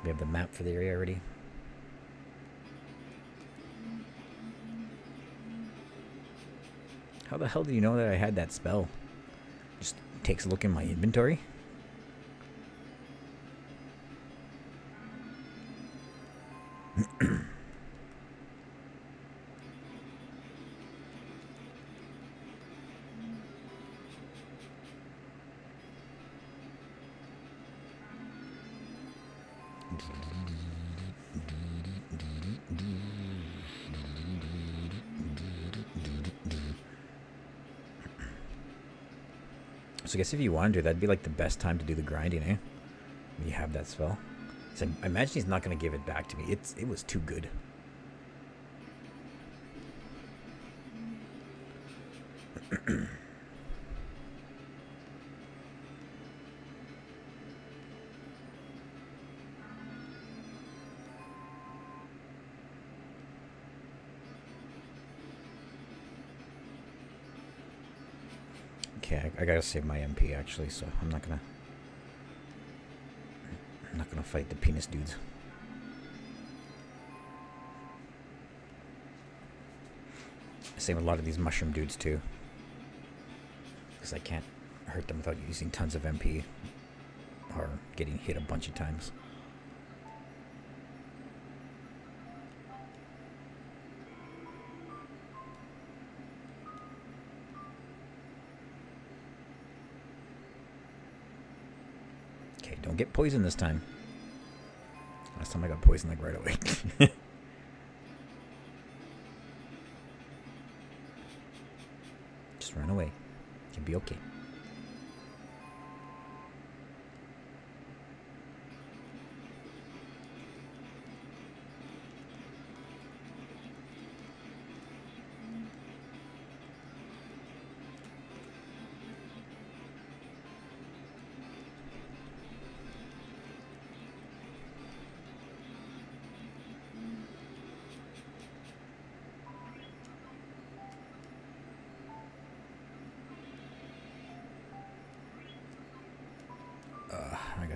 We have the map for the area already. How the hell do you know that I had that spell? Just takes a look in my inventory. So I guess if you wander, that'd be like the best time to do the grinding, eh? When you have that spell. So I imagine he's not going to give it back to me. It's It was too good. Okay, I, I gotta save my M P actually, so I'm not gonna I'm not gonna fight the penis dudes. I save a lot of these mushroom dudes too, because I can't hurt them without using tons of M P or getting hit a bunch of times. Get poisoned this time. Last time I got poisoned like right away. Just run away. It can be okay.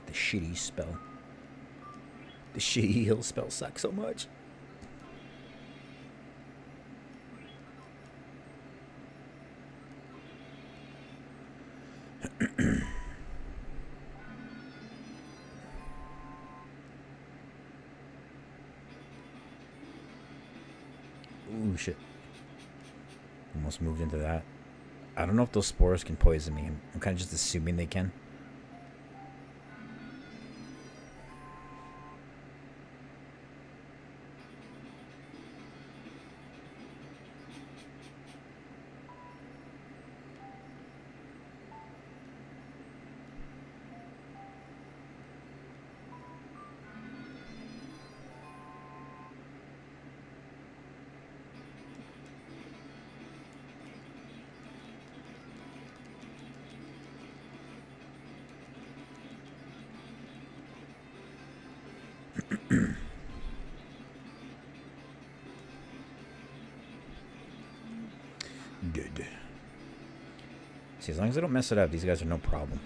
The shitty spell. The shitty heal spell sucks so much. Ooh, shit. Almost moved into that. I don't know if those spores can poison me. I'm kind of just assuming they can. Good. See, as long as I don't mess it up, these guys are no problem.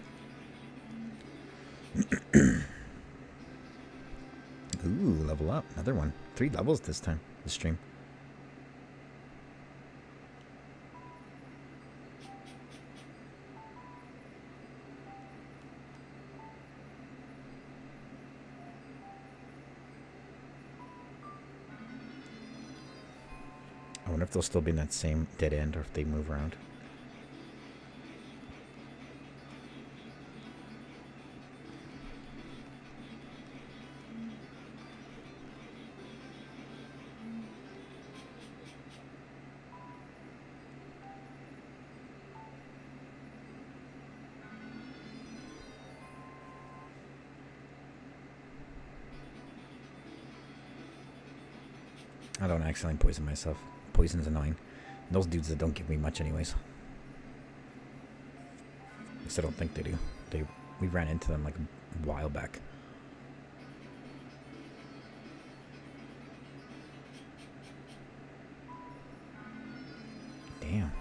Ooh, level up. Another one. Three levels this time, this stream. I wonder if they'll still be in that same dead end or if they move around. I don't accidentally poison myself. Poison's annoying. And those dudes that don't give me much anyways. At least I don't think they do. They we ran into them like a while back. Damn.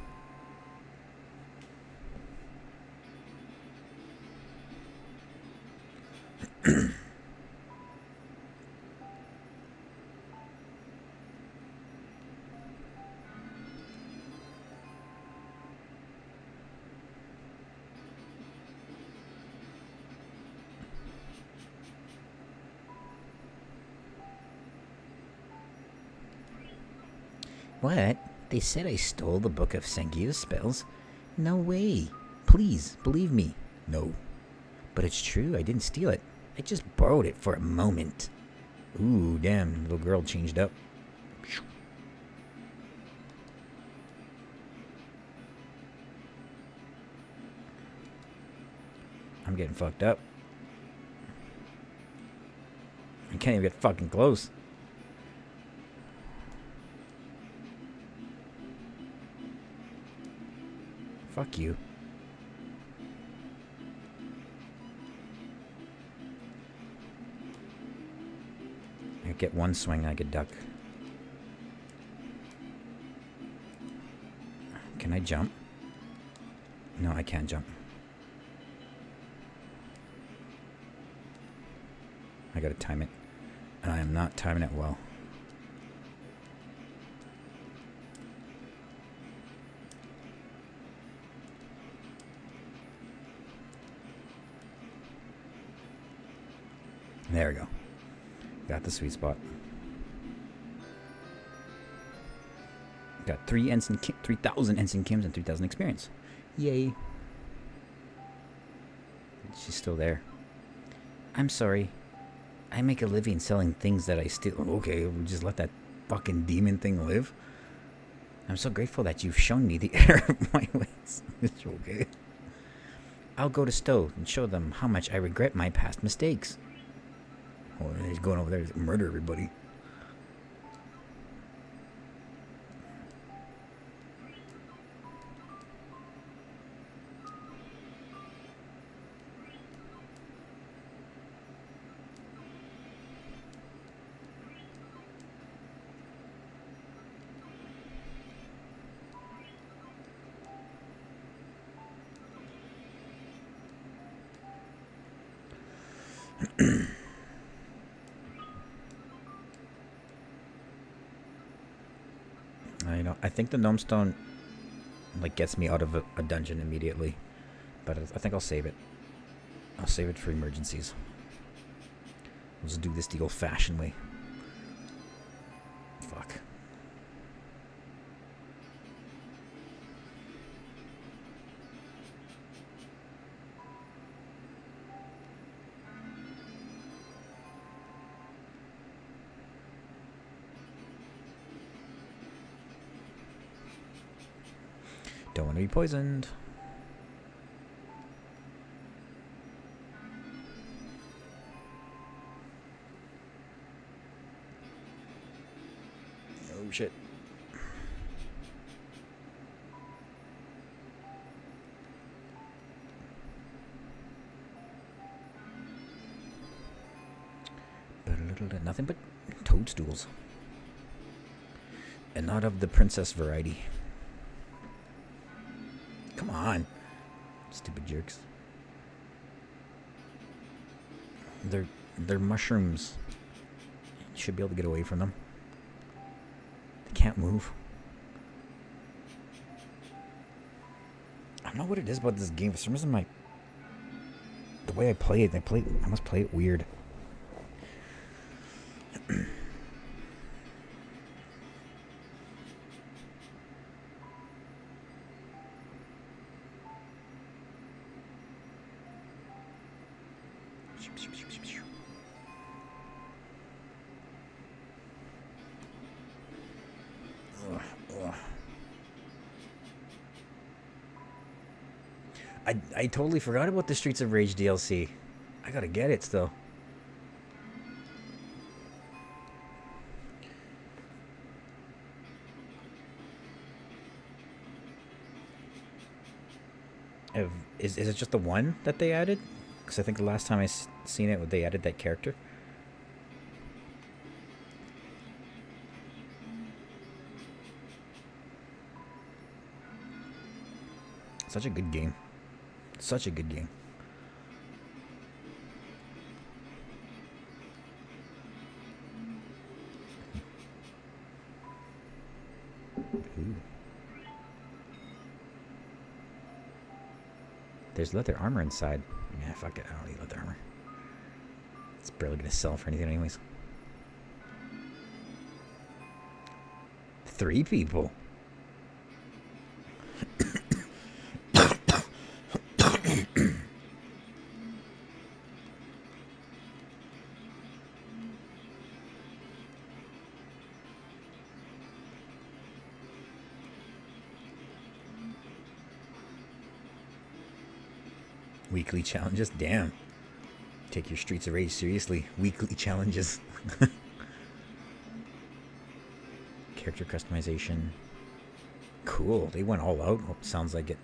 What? They said I stole the book of Sanguois spells? No way. Please, believe me. No. But it's true, I didn't steal it. I just borrowed it for a moment. Ooh, damn, little girl changed up. I'm getting fucked up. I can't even get fucking close. Fuck you. I get one swing, I could duck. Can I jump? No, I can't jump. I gotta time it. And I am not timing it well. There we go. Got the sweet spot. Got three Ensign Kim, three thousand Ensign Kims and three thousand experience. Yay. She's still there. I'm sorry. I make a living selling things that I steal. Okay, we just let that fucking demon thing live. I'm so grateful that you've shown me the error of my ways. It's okay. I'll go to Stow and show them how much I regret my past mistakes. Oh, he's going over there to murder everybody. I think the gnome stone like gets me out of a, a dungeon immediately, but I think I'll save it. I'll save it for emergencies. I'll just do this the old-fashioned way. Fuck. Don't want to be poisoned. Oh shit. included nothing but toadstools. And not of the princess variety. Come on, stupid jerks. They're, they're mushrooms. You should be able to get away from them. They can't move. I don't know what it is about this game. For some reason, my... The way I play it, I, play, I must play it weird. I, I totally forgot about the Streets of Rage D L C. I gotta get it still. If, is, is it just the one that they added? Because I think the last time I s seen it, they added that character. Such a good game. Such a good game. Ooh. There's leather armor inside. Yeah, fuck it. I don't need leather armor. It's barely gonna sell for anything, anyways. Three people. Weekly challenges? Damn. Take your Streets of Rage seriously. Weekly challenges. Character customization. Cool. They went all out. Oh, sounds like it.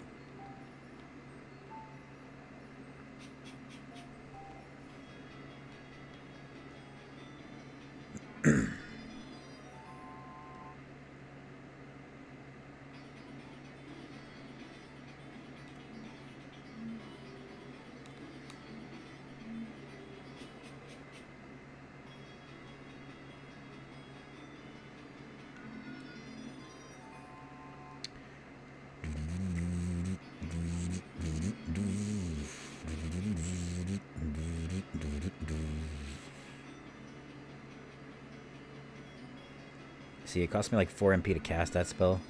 See, it cost me like four M P to cast that spell,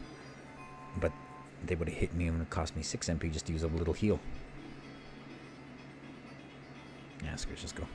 but they would have hit me and it cost me six M P just to use a little heal. Yeah, screw it, just go.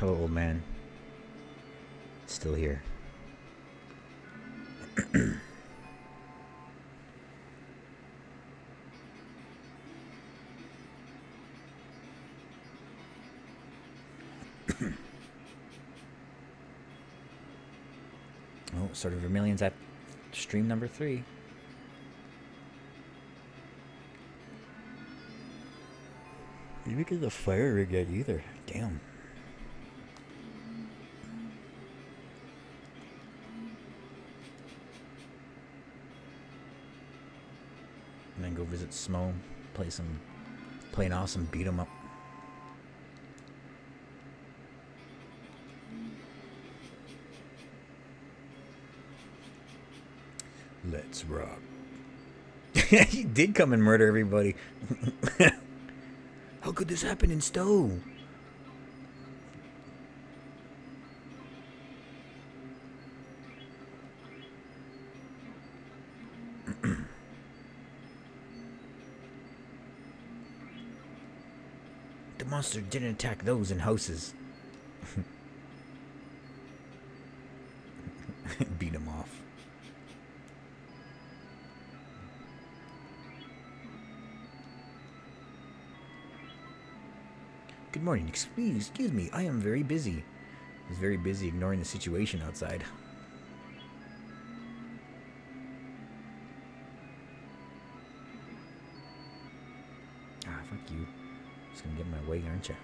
Hello, old man. Still here. Oh, Sword of Vermilion's at stream number three. You didn't get the fire rig yet either. Damn. And go visit Smo, play some, play an awesome beat 'em up. Let's rock. He did come and murder everybody. How could this happen in Stow? Monster didn't attack those in houses. Beat him off. Good morning. Excuse, excuse me. I am very busy. I was very busy ignoring the situation outside. Ah, fuck you. Just gonna get in my way, aren't you?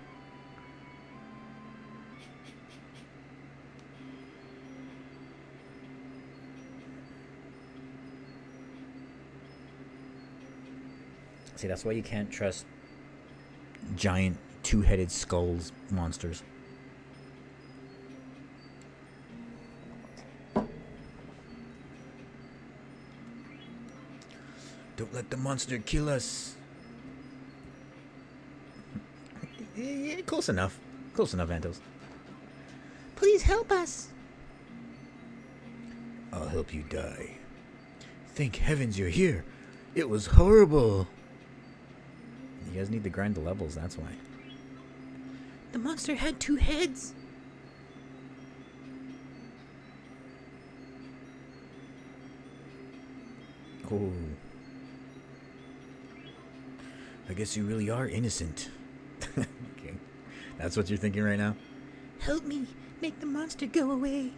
See, that's why you can't trust giant two-headed skulls monsters. Don't let the monster kill us. Yeah, close enough. Close enough, Antos. Please help us. I'll help you die. Thank heavens you're here. It was horrible. You guys need to grind the levels, that's why. The monster had two heads! Oh. I guess you really are innocent. Okay. That's what you're thinking right now? Help me! Make the monster go away!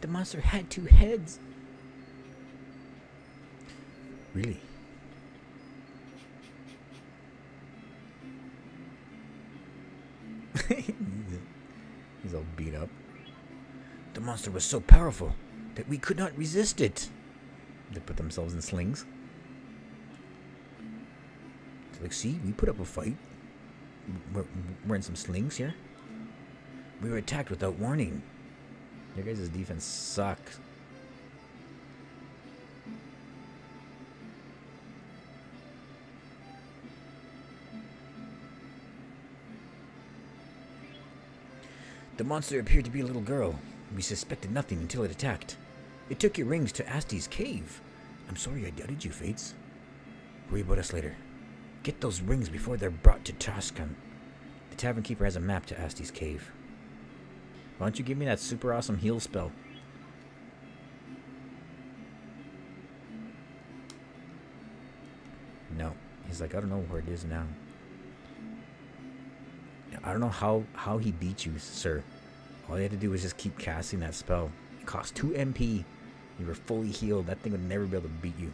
The monster had two heads! Really? He's all beat up. The monster was so powerful that we could not resist it. They put themselves in slings. Like, see, we put up a fight. We're, we're in some slings here. We were attacked without warning. Your guys' defense sucks. The monster appeared to be a little girl. We suspected nothing until it attacked. It took your rings to Asti's Cave. I'm sorry I doubted you, Fates. Worry about us later. Get those rings before they're brought to Toscan. The tavern keeper has a map to Asti's Cave. Why don't you give me that super awesome heal spell? No. He's like, I don't know where it is now. I don't know how, how he beat you, sir. All you had to do was just keep casting that spell. It cost two M P. You were fully healed. That thing would never be able to beat you.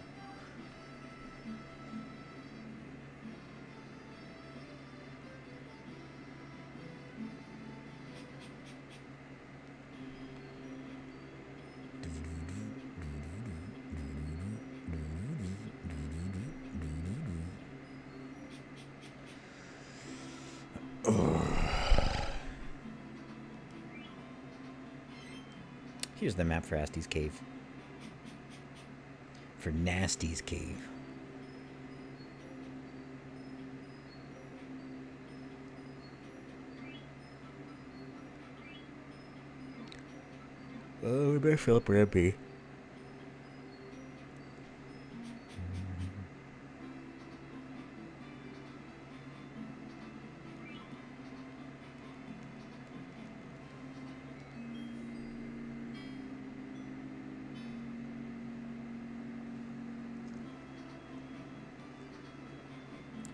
Here's the map for Asti's Cave. For Nasty's Cave. Oh, we better fill up our M P.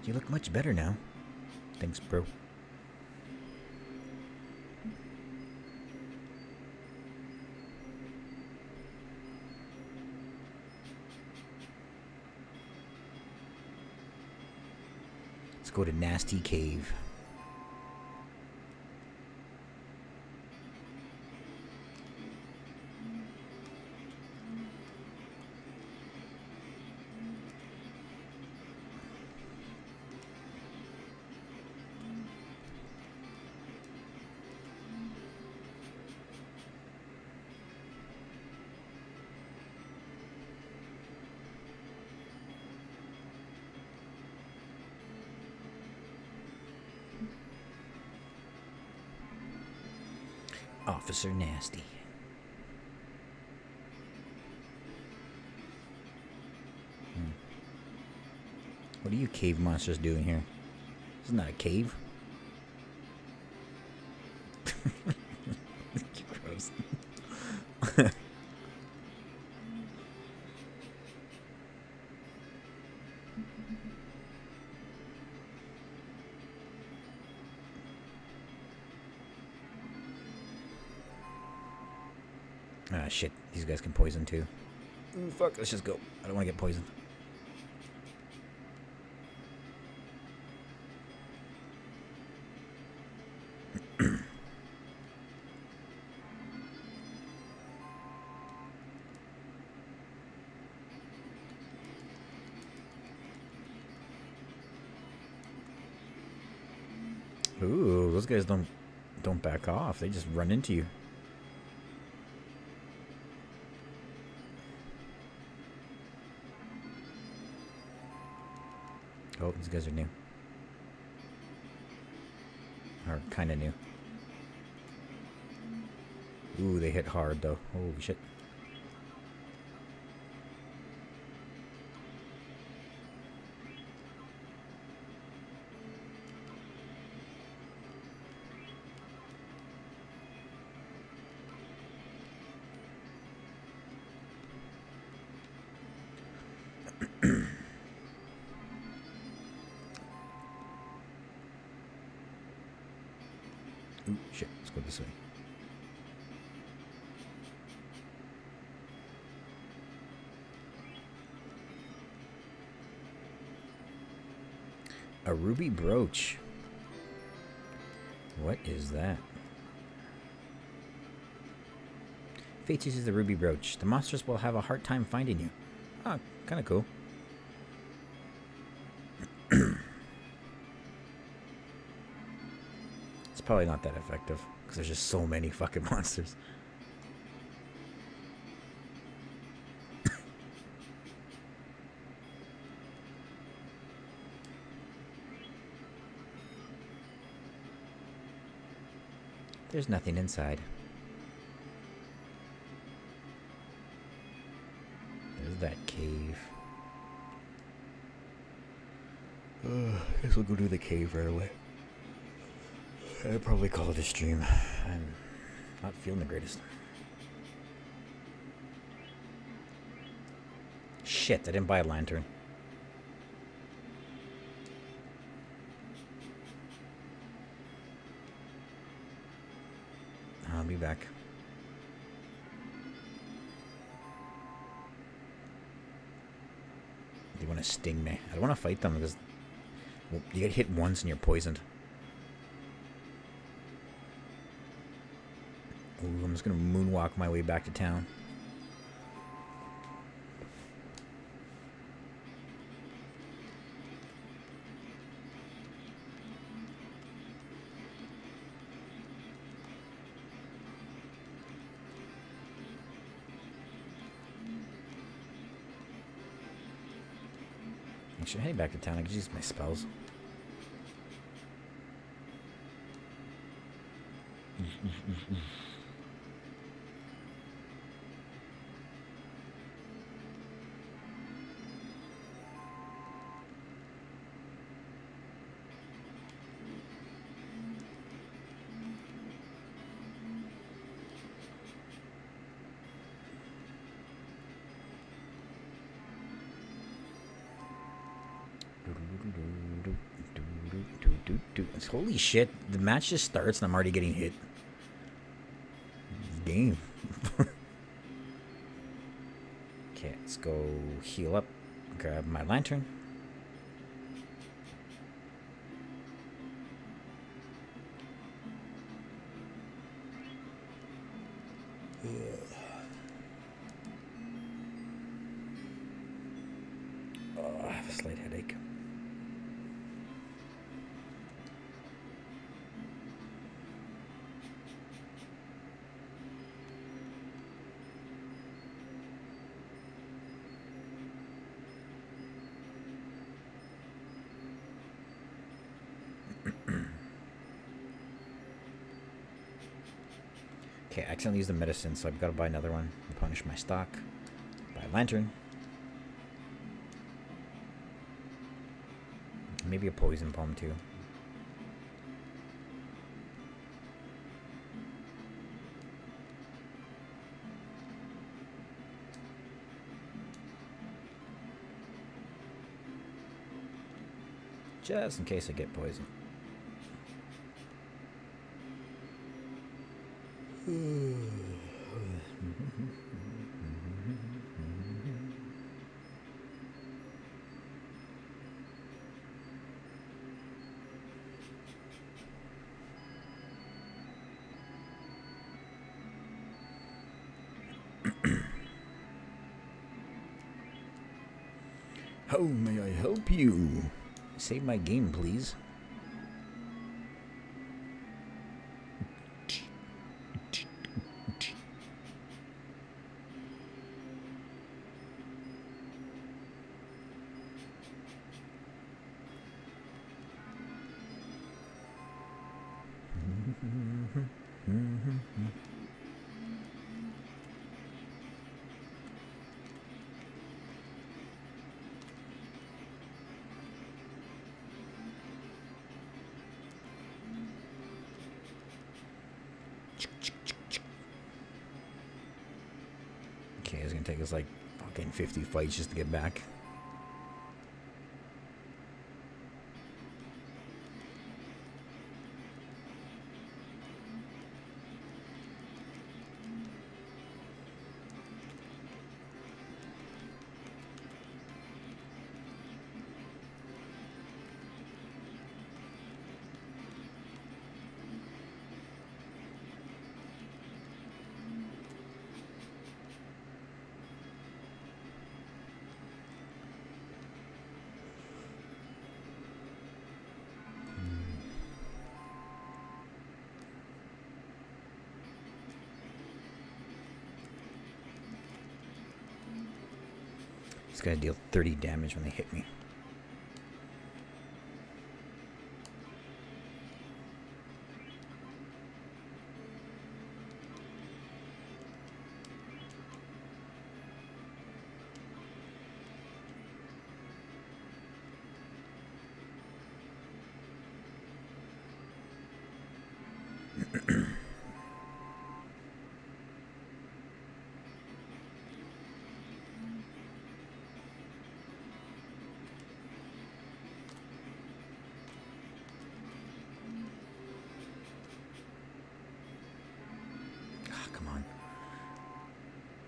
You look much better now. Thanks, bro. Let's go to Nasty Cave. Officer Nasty. Hmm. What are you cave monsters doing here? This is not a cave. Gross. Ah, shit. These guys can poison, too. Ooh, fuck, let's just go. I don't want to get poisoned. Ooh, those guys don't don't back off. They just run into you. Oh, these guys are new. Or kind of new. Ooh, they hit hard though. Holy shit. A ruby brooch. What is that? Fate uses the ruby brooch. The monsters will have a hard time finding you. Ah, kind of cool. It's probably not that effective because there's just so many fucking monsters. There's nothing inside. There's that cave. Uh, I guess we'll go to the cave right away. I'd probably call it a stream. I'm not feeling the greatest. Shit, I didn't buy a lantern. I'll be back. They want to sting me. I don't want to fight them because you get hit once and you're poisoned. Ooh, I'm just going to moonwalk my way back to town. I'm heading back to town. I can use my spells. Holy shit, the match just starts and I'm already getting hit. Game. Okay, let's go heal up. Grab my lantern. Okay, I accidentally used the medicine, so I've got to buy another one. Replenish my stock. Buy a lantern. Maybe a poison palm, too. just in case I get poisoned. How may I help you? Save my game, please. It's like fucking fifty fights just to get back. It's gonna deal thirty damage when they hit me.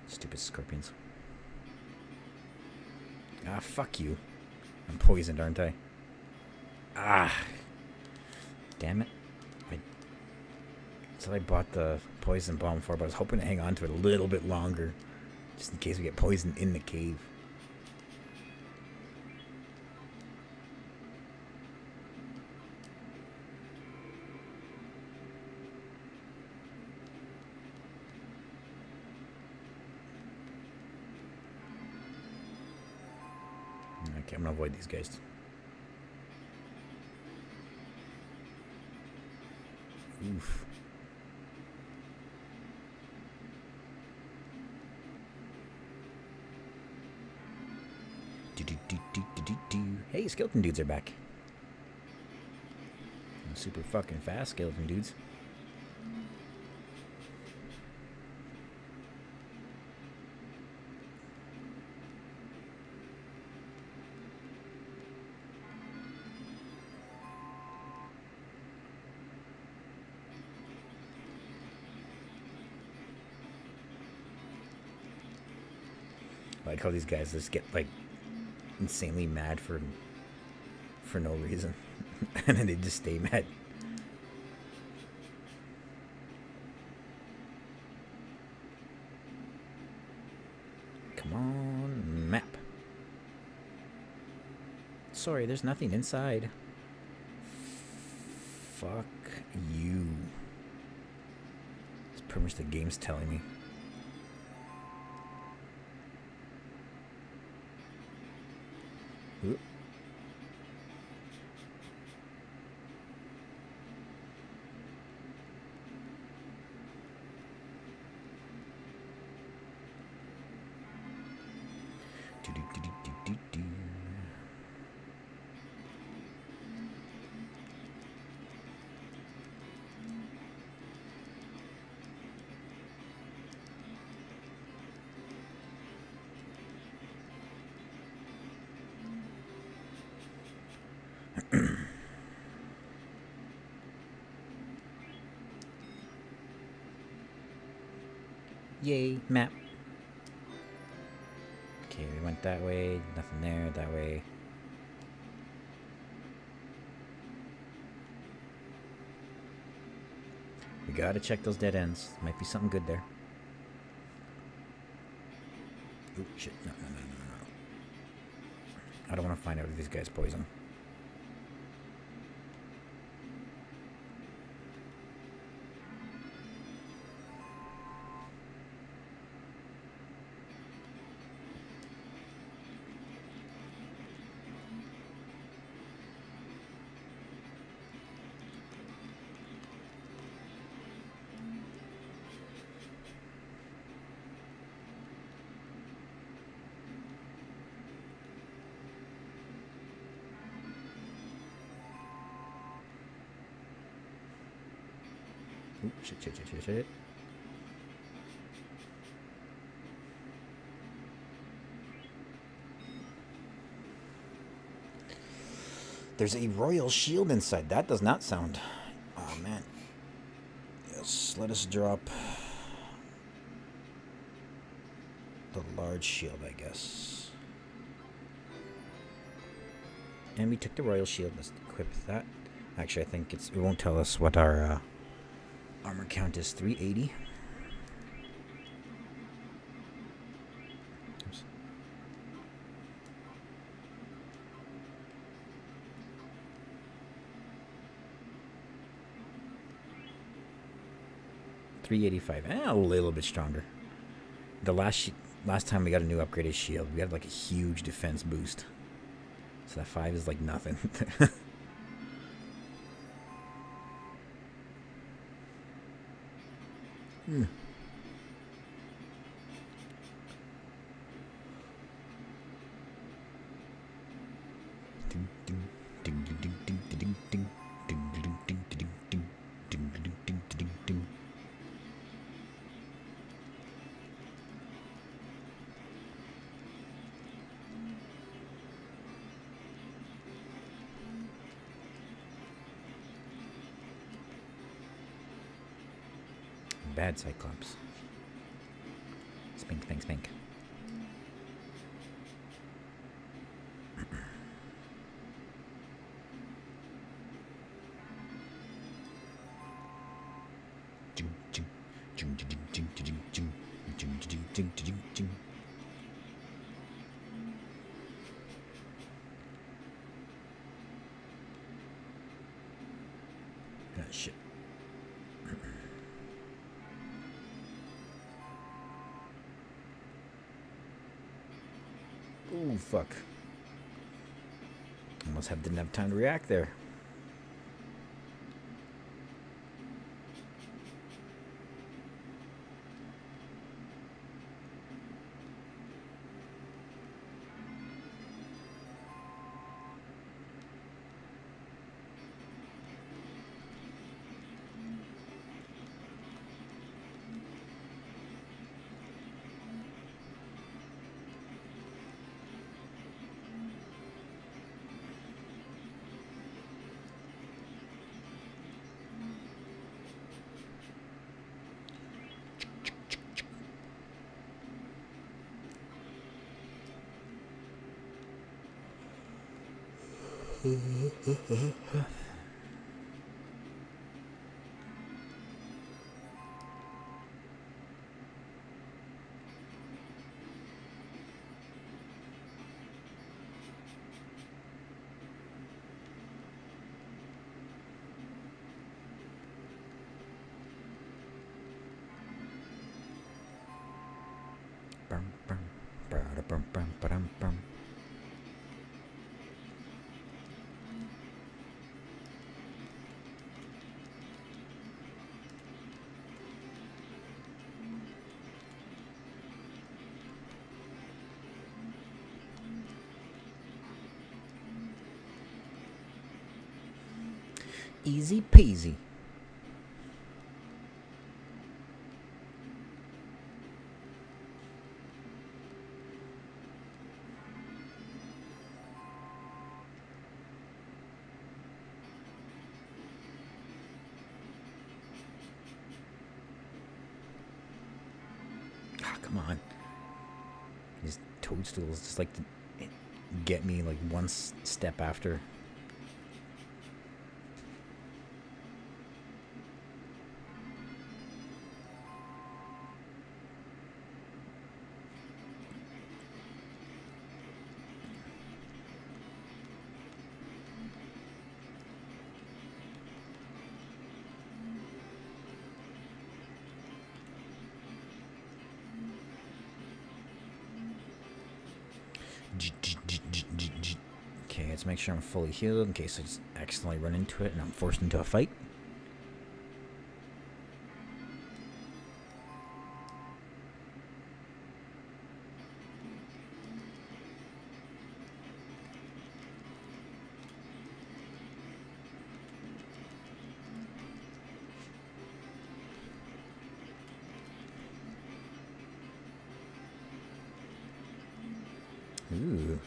Stupid scorpions. Ah, fuck you. I'm poisoned, aren't I? Ah! Damn it. I... That's what I bought the poison bomb for, but I was hoping to hang on to it a little bit longer. Just in case we get poisoned in the cave. Okay, I'm gonna avoid these guys. Oof. Do, do, do, do, do, do. Hey, skeleton dudes are back. I'm super fucking fast, skeleton dudes. Like how these guys just get like insanely mad for for no reason, and then they just stay mad. Come on, map. Sorry, there's nothing inside. Fuck you. That's pretty much the game's telling me. Yay, map. Okay, we went that way, nothing there, that way. We gotta check those dead ends. Might be something good there. Ooh, shit, no, no, no, no, no. I don't want to find out if these guys poison. Shit, shit, shit, shit, shit. There's a royal shield inside. That does not sound... Oh, man. Yes, let us drop... the large shield, I guess. And we took the royal shield. Let's equip that. Actually, I think it's... it won't tell us what our... Uh, armor count is three eighty. Oops. three eighty-five. Eh, a little bit stronger. The last last time we got a new upgraded shield, we had like a huge defense boost. So that five is like nothing. Hmm. Bad Cyclops. Spink, spink, spink. Ooh, fuck. Almost have, didn't have time to react there. Easy peasy. come on. These toadstools just like to get me like one step after. Okay, let's make sure I'm fully healed in case I just accidentally run into it and I'm forced into a fight. Ooh.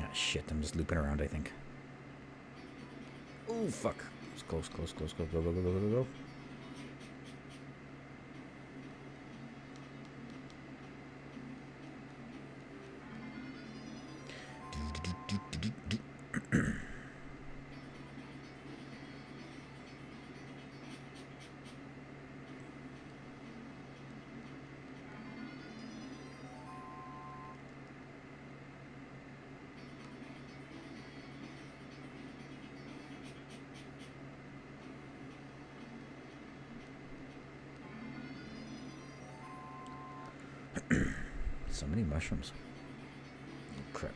Ah, shit, I'm just looping around, I think. Ooh, fuck. It's close, close, close, close. Go, go, go, go, go, go. So many mushrooms. Oh, crap.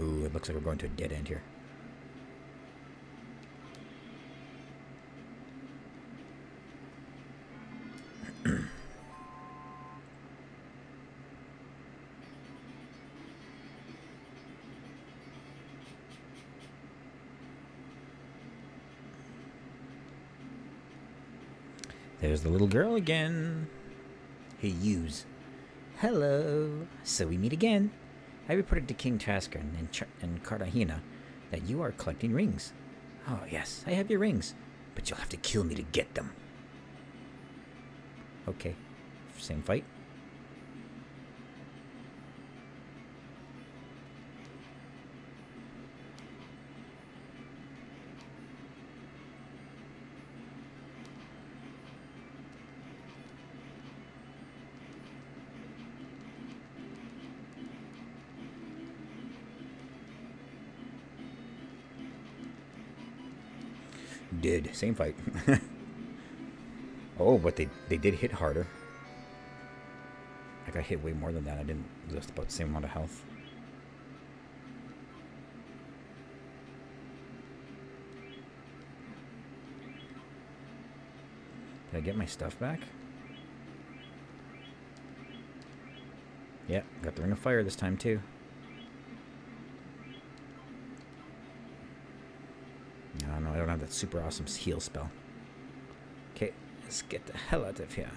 Ooh, it looks like we're going to a dead end here. There's the little girl again. Hey, yous. Hello. So we meet again. I reported to King Toscan and, and Kartahina that you are collecting rings. Oh yes, I have your rings, but you'll have to kill me to get them. Okay, same fight. Did same fight. Oh, but they they did hit harder. I got hit way more than that. I didn't lose about the same amount of health. Did I get my stuff back? Yeah, got the Ring of Fire this time too. I don't have that super awesome heal spell. Okay, let's get the hell out of here.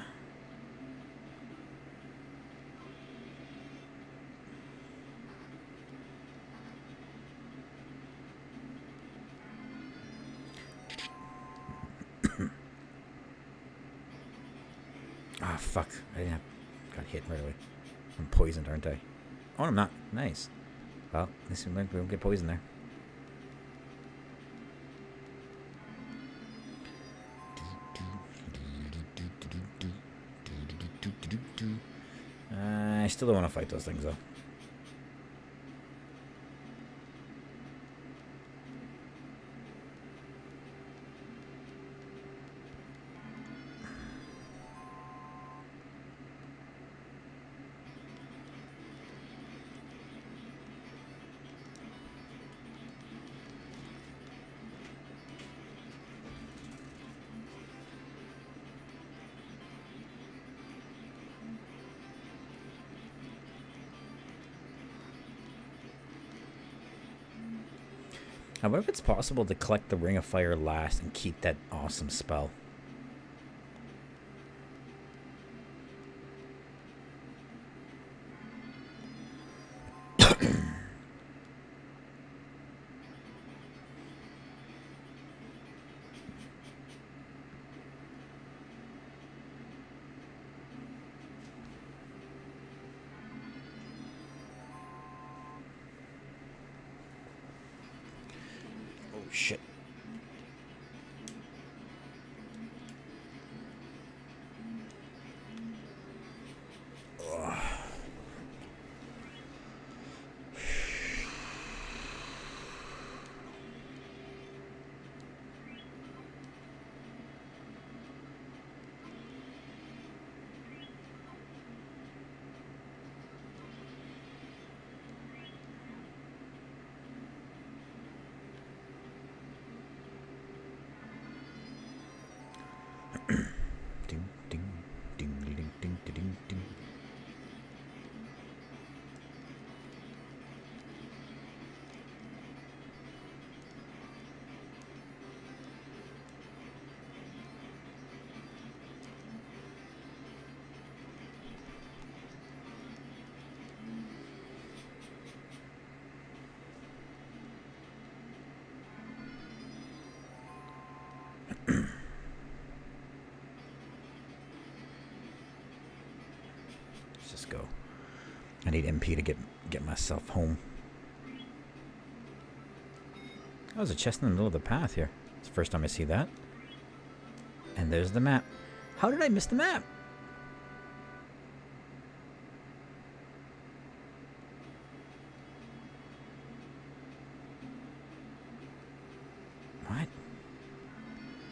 Ah, oh, fuck. I didn't have... Got hit right away. I'm poisoned, aren't I? Oh, I'm not. Nice. Well, at least we won't get poisoned there. Uh, I still don't want to fight those things though. I wonder if it's possible to collect the Ring of Fire last and keep that awesome spell. Just go. I need M P to get get myself home. Oh, there's a chest in the middle of the path here. It's the first time I see that. And there's the map. How did I miss the map? What?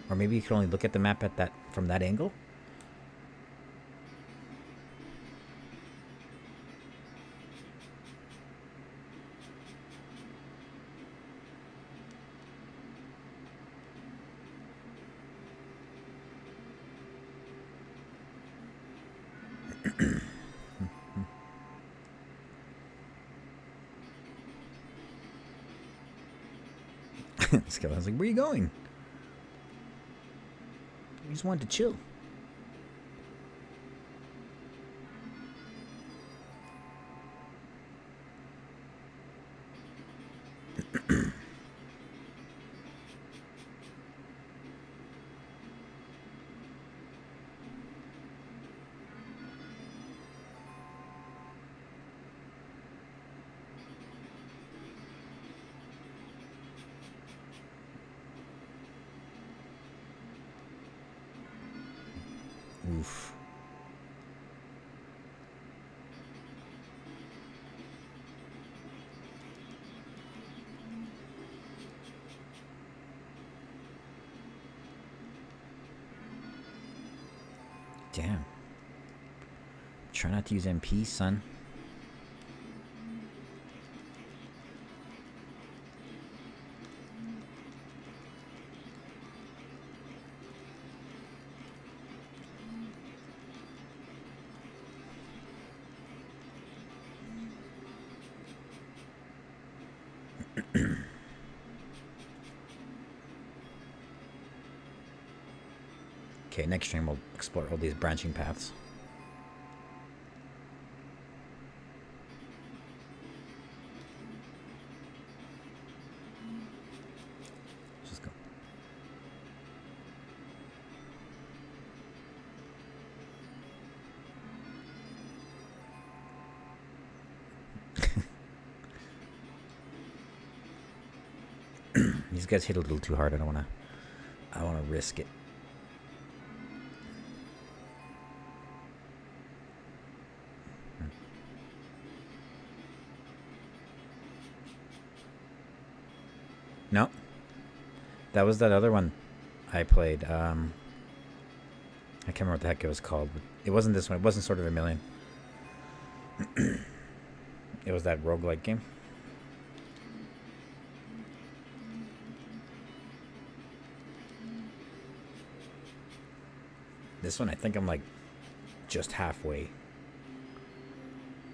Or maybe you could only look at the map at that from that angle? I was like, where are you going? I just wanted to chill. Damn. Try not to use M P, son. Okay, next stream we'll explore all these branching paths. Just go. These guys hit a little too hard. I don't want to. I don't want to risk it. No. That was that other one I played. Um, I can't remember what the heck it was called. But it wasn't this one. It wasn't Sword of Vermilion. It was that roguelike game. This one, I think I'm like just halfway.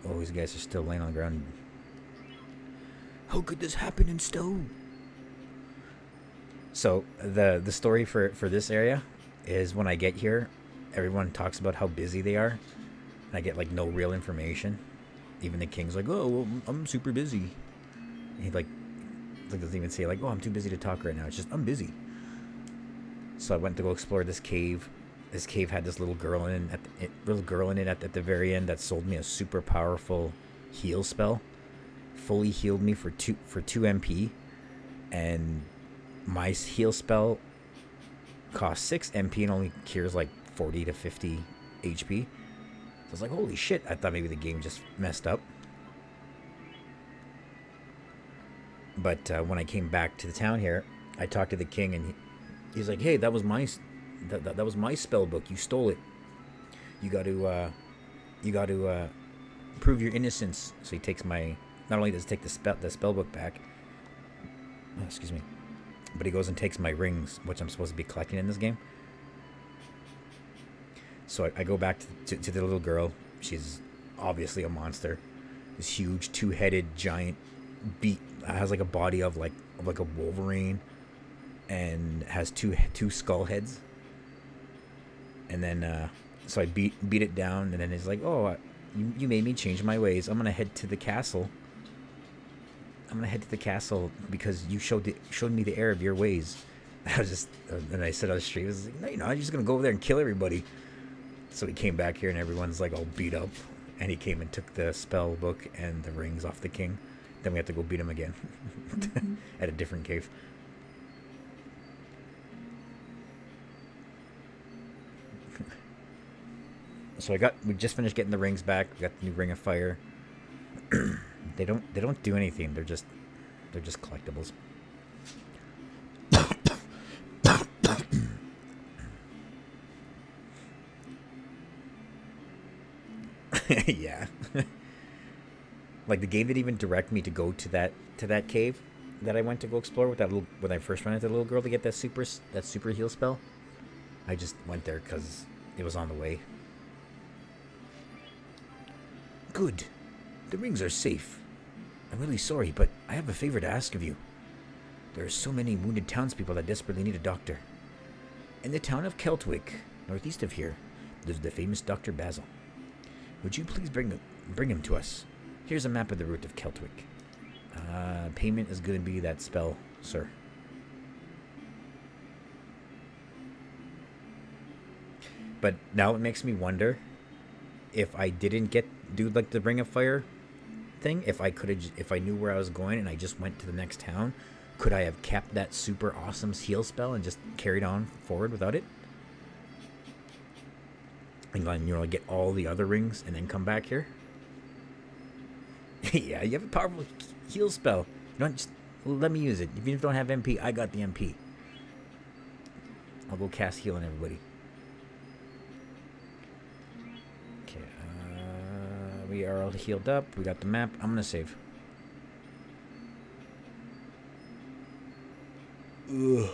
Oh, these guys are still laying on the ground. How could this happen in Stow? So the the story for for this area is when I get here, everyone talks about how busy they are, and I get like no real information. Even the king's like, "Oh, well, I'm super busy." And he like, like doesn't even say like, "Oh, I'm too busy to talk right now." It's just I'm busy. So I went to go explore this cave. This cave had this little girl in at the, it, little girl in it at, at the very end that sold me a super powerful heal spell, fully healed me for two for two M P, and my heal spell costs six M P and only cures like forty to fifty H P. So I was like, holy shit, I thought maybe the game just messed up. But uh, when I came back to the town here, I talked to the king and he, he's like, hey, that was my that, that, that was my spell book. You stole it. You got to uh, you got to uh, prove your innocence. So he takes my, not only does he take the spell, the spell book back, oh, excuse me, but he goes and takes my rings, which I'm supposed to be collecting in this game. So I, I go back to, to, to the little girl. She's obviously a monster. This huge, two-headed, giant beak. Has like a body of like of like a wolverine, and has two two skull heads. And then, uh, so I beat beat it down, and then it's like, oh, you, you made me change my ways. I'm gonna head to the castle. I'm gonna head to the castle because you showed the, showed me the error of your ways. I was just, and I said on the street, I was like, no, you know, I'm just gonna go over there and kill everybody. So he came back here, and everyone's like all beat up, and he came and took the spell book and the rings off the king. Then we have to go beat him again mm-hmm. at a different cave. So I got, we just finished getting the rings back. We got the new Ring of Fire. They don't they don't do anything. They're just they're just collectibles. Yeah. Like the game didn't even direct me to go to that to that cave that I went to go explore with that little when I first ran into the little girl to get that super that super heal spell. I just went there cuz it was on the way. Good. The rings are safe. I'm really sorry, but I have a favor to ask of you. There are so many wounded townspeople that desperately need a doctor. In the town of Keltwick, northeast of here, there's the famous Doctor Basil. Would you please bring him, bring him to us? Here's a map of the route of Keltwick. Uh, payment is going to be that spell, sir. But now it makes me wonder if I didn't get do like the Ring of Fire thing, if I could have, if I knew where I was going and I just went to the next town, could I have kept that super awesome heal spell and just carried on forward without it? And then, you know, get all the other rings and then come back here. Yeah, you have a powerful heal spell. You don't just let me use it. If you don't have M P, I got the M P. I'll go cast heal on everybody. We are all healed up. We got the map. I'm gonna save. Ugh.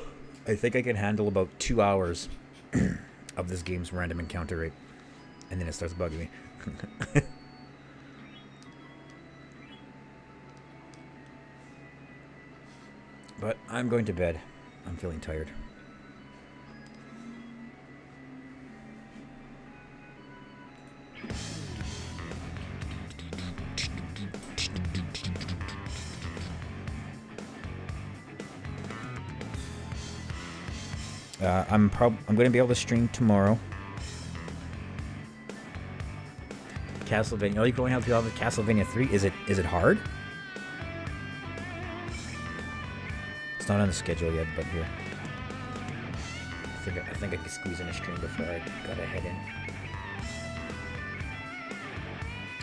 I think I can handle about two hours of this game's random encounter rate, and then it starts bugging me. But I'm going to bed. I'm feeling tired. Uh, I'm prob I'm going to be able to stream tomorrow. Castlevania. Oh, you can only have to have Castlevania three. Is it is it hard? It's not on the schedule yet, but here. I think I, I think I can squeeze in a stream before I gotta head in.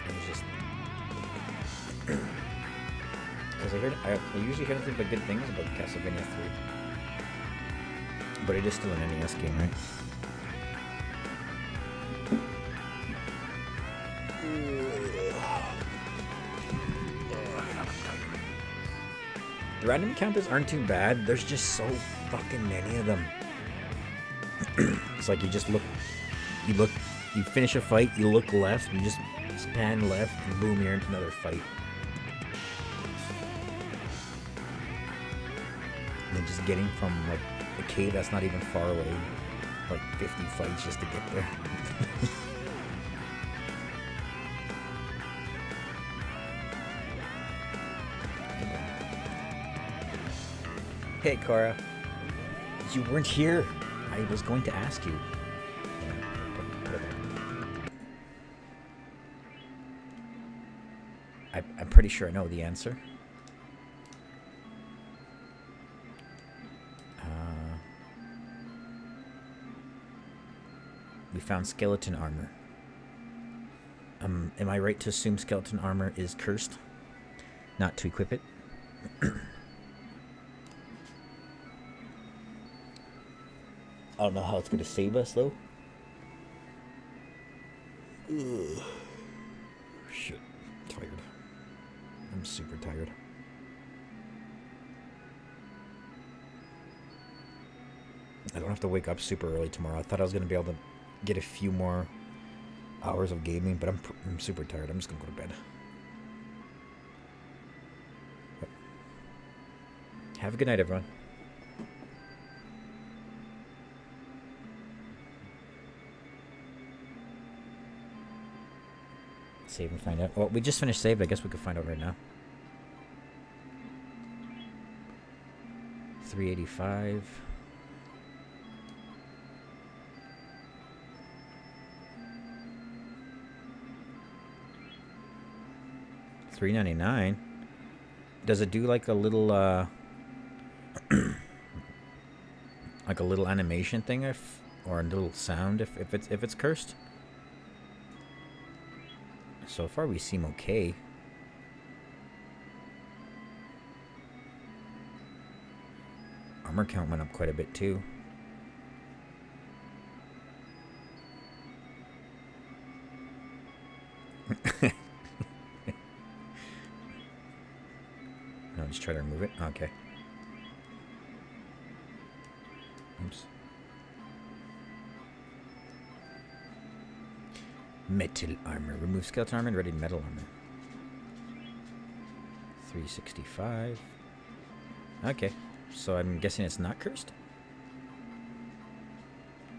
It was just because I heard I, I usually hear nothing but good things about Castlevania three, but it is still an N E S game, right? The random encounters aren't too bad. There's just so fucking many of them. It's like you just look, you look, you finish a fight, you look left, you just pan left, and boom, you're into another fight. And then just getting from like the cave that's not even far away, like fifty fights just to get there. Hey, Cora. You weren't here. I was going to ask you. I, I'm pretty sure I know the answer. Uh, we found skeleton armor. Um, am I right to assume skeleton armor is cursed? Not to equip it? I don't know how it's going to save us, though. Ugh. Shit. Tired. I'm super tired. I don't have to wake up super early tomorrow. I thought I was going to be able to get a few more hours of gaming, but I'm, I'm super tired. I'm just going to go to bed. But have a good night, everyone. Save and find out. Well, we just finished save. I guess we could find out right now. three eighty-five. three ninety-nine. Does it do like a little, uh, like a little animation thing, if, or a little sound if if it's if it's cursed? So far, we seem okay. Armor count went up quite a bit, too. No, just try to remove it. Okay. Oops. Metal armor. Remove skeleton armor and ready metal armor. three sixty-five. Okay. So I'm guessing it's not cursed?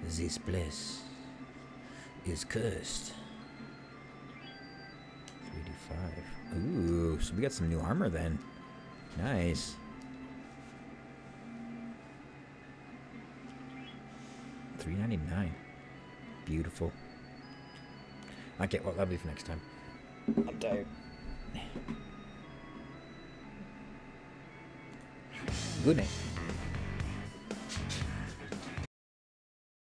This place is cursed. three eighty-five. Ooh, so we got some new armor then. Nice. three ninety-nine. Beautiful. Okay, well, that'll be for next time. I'm tired. Good night.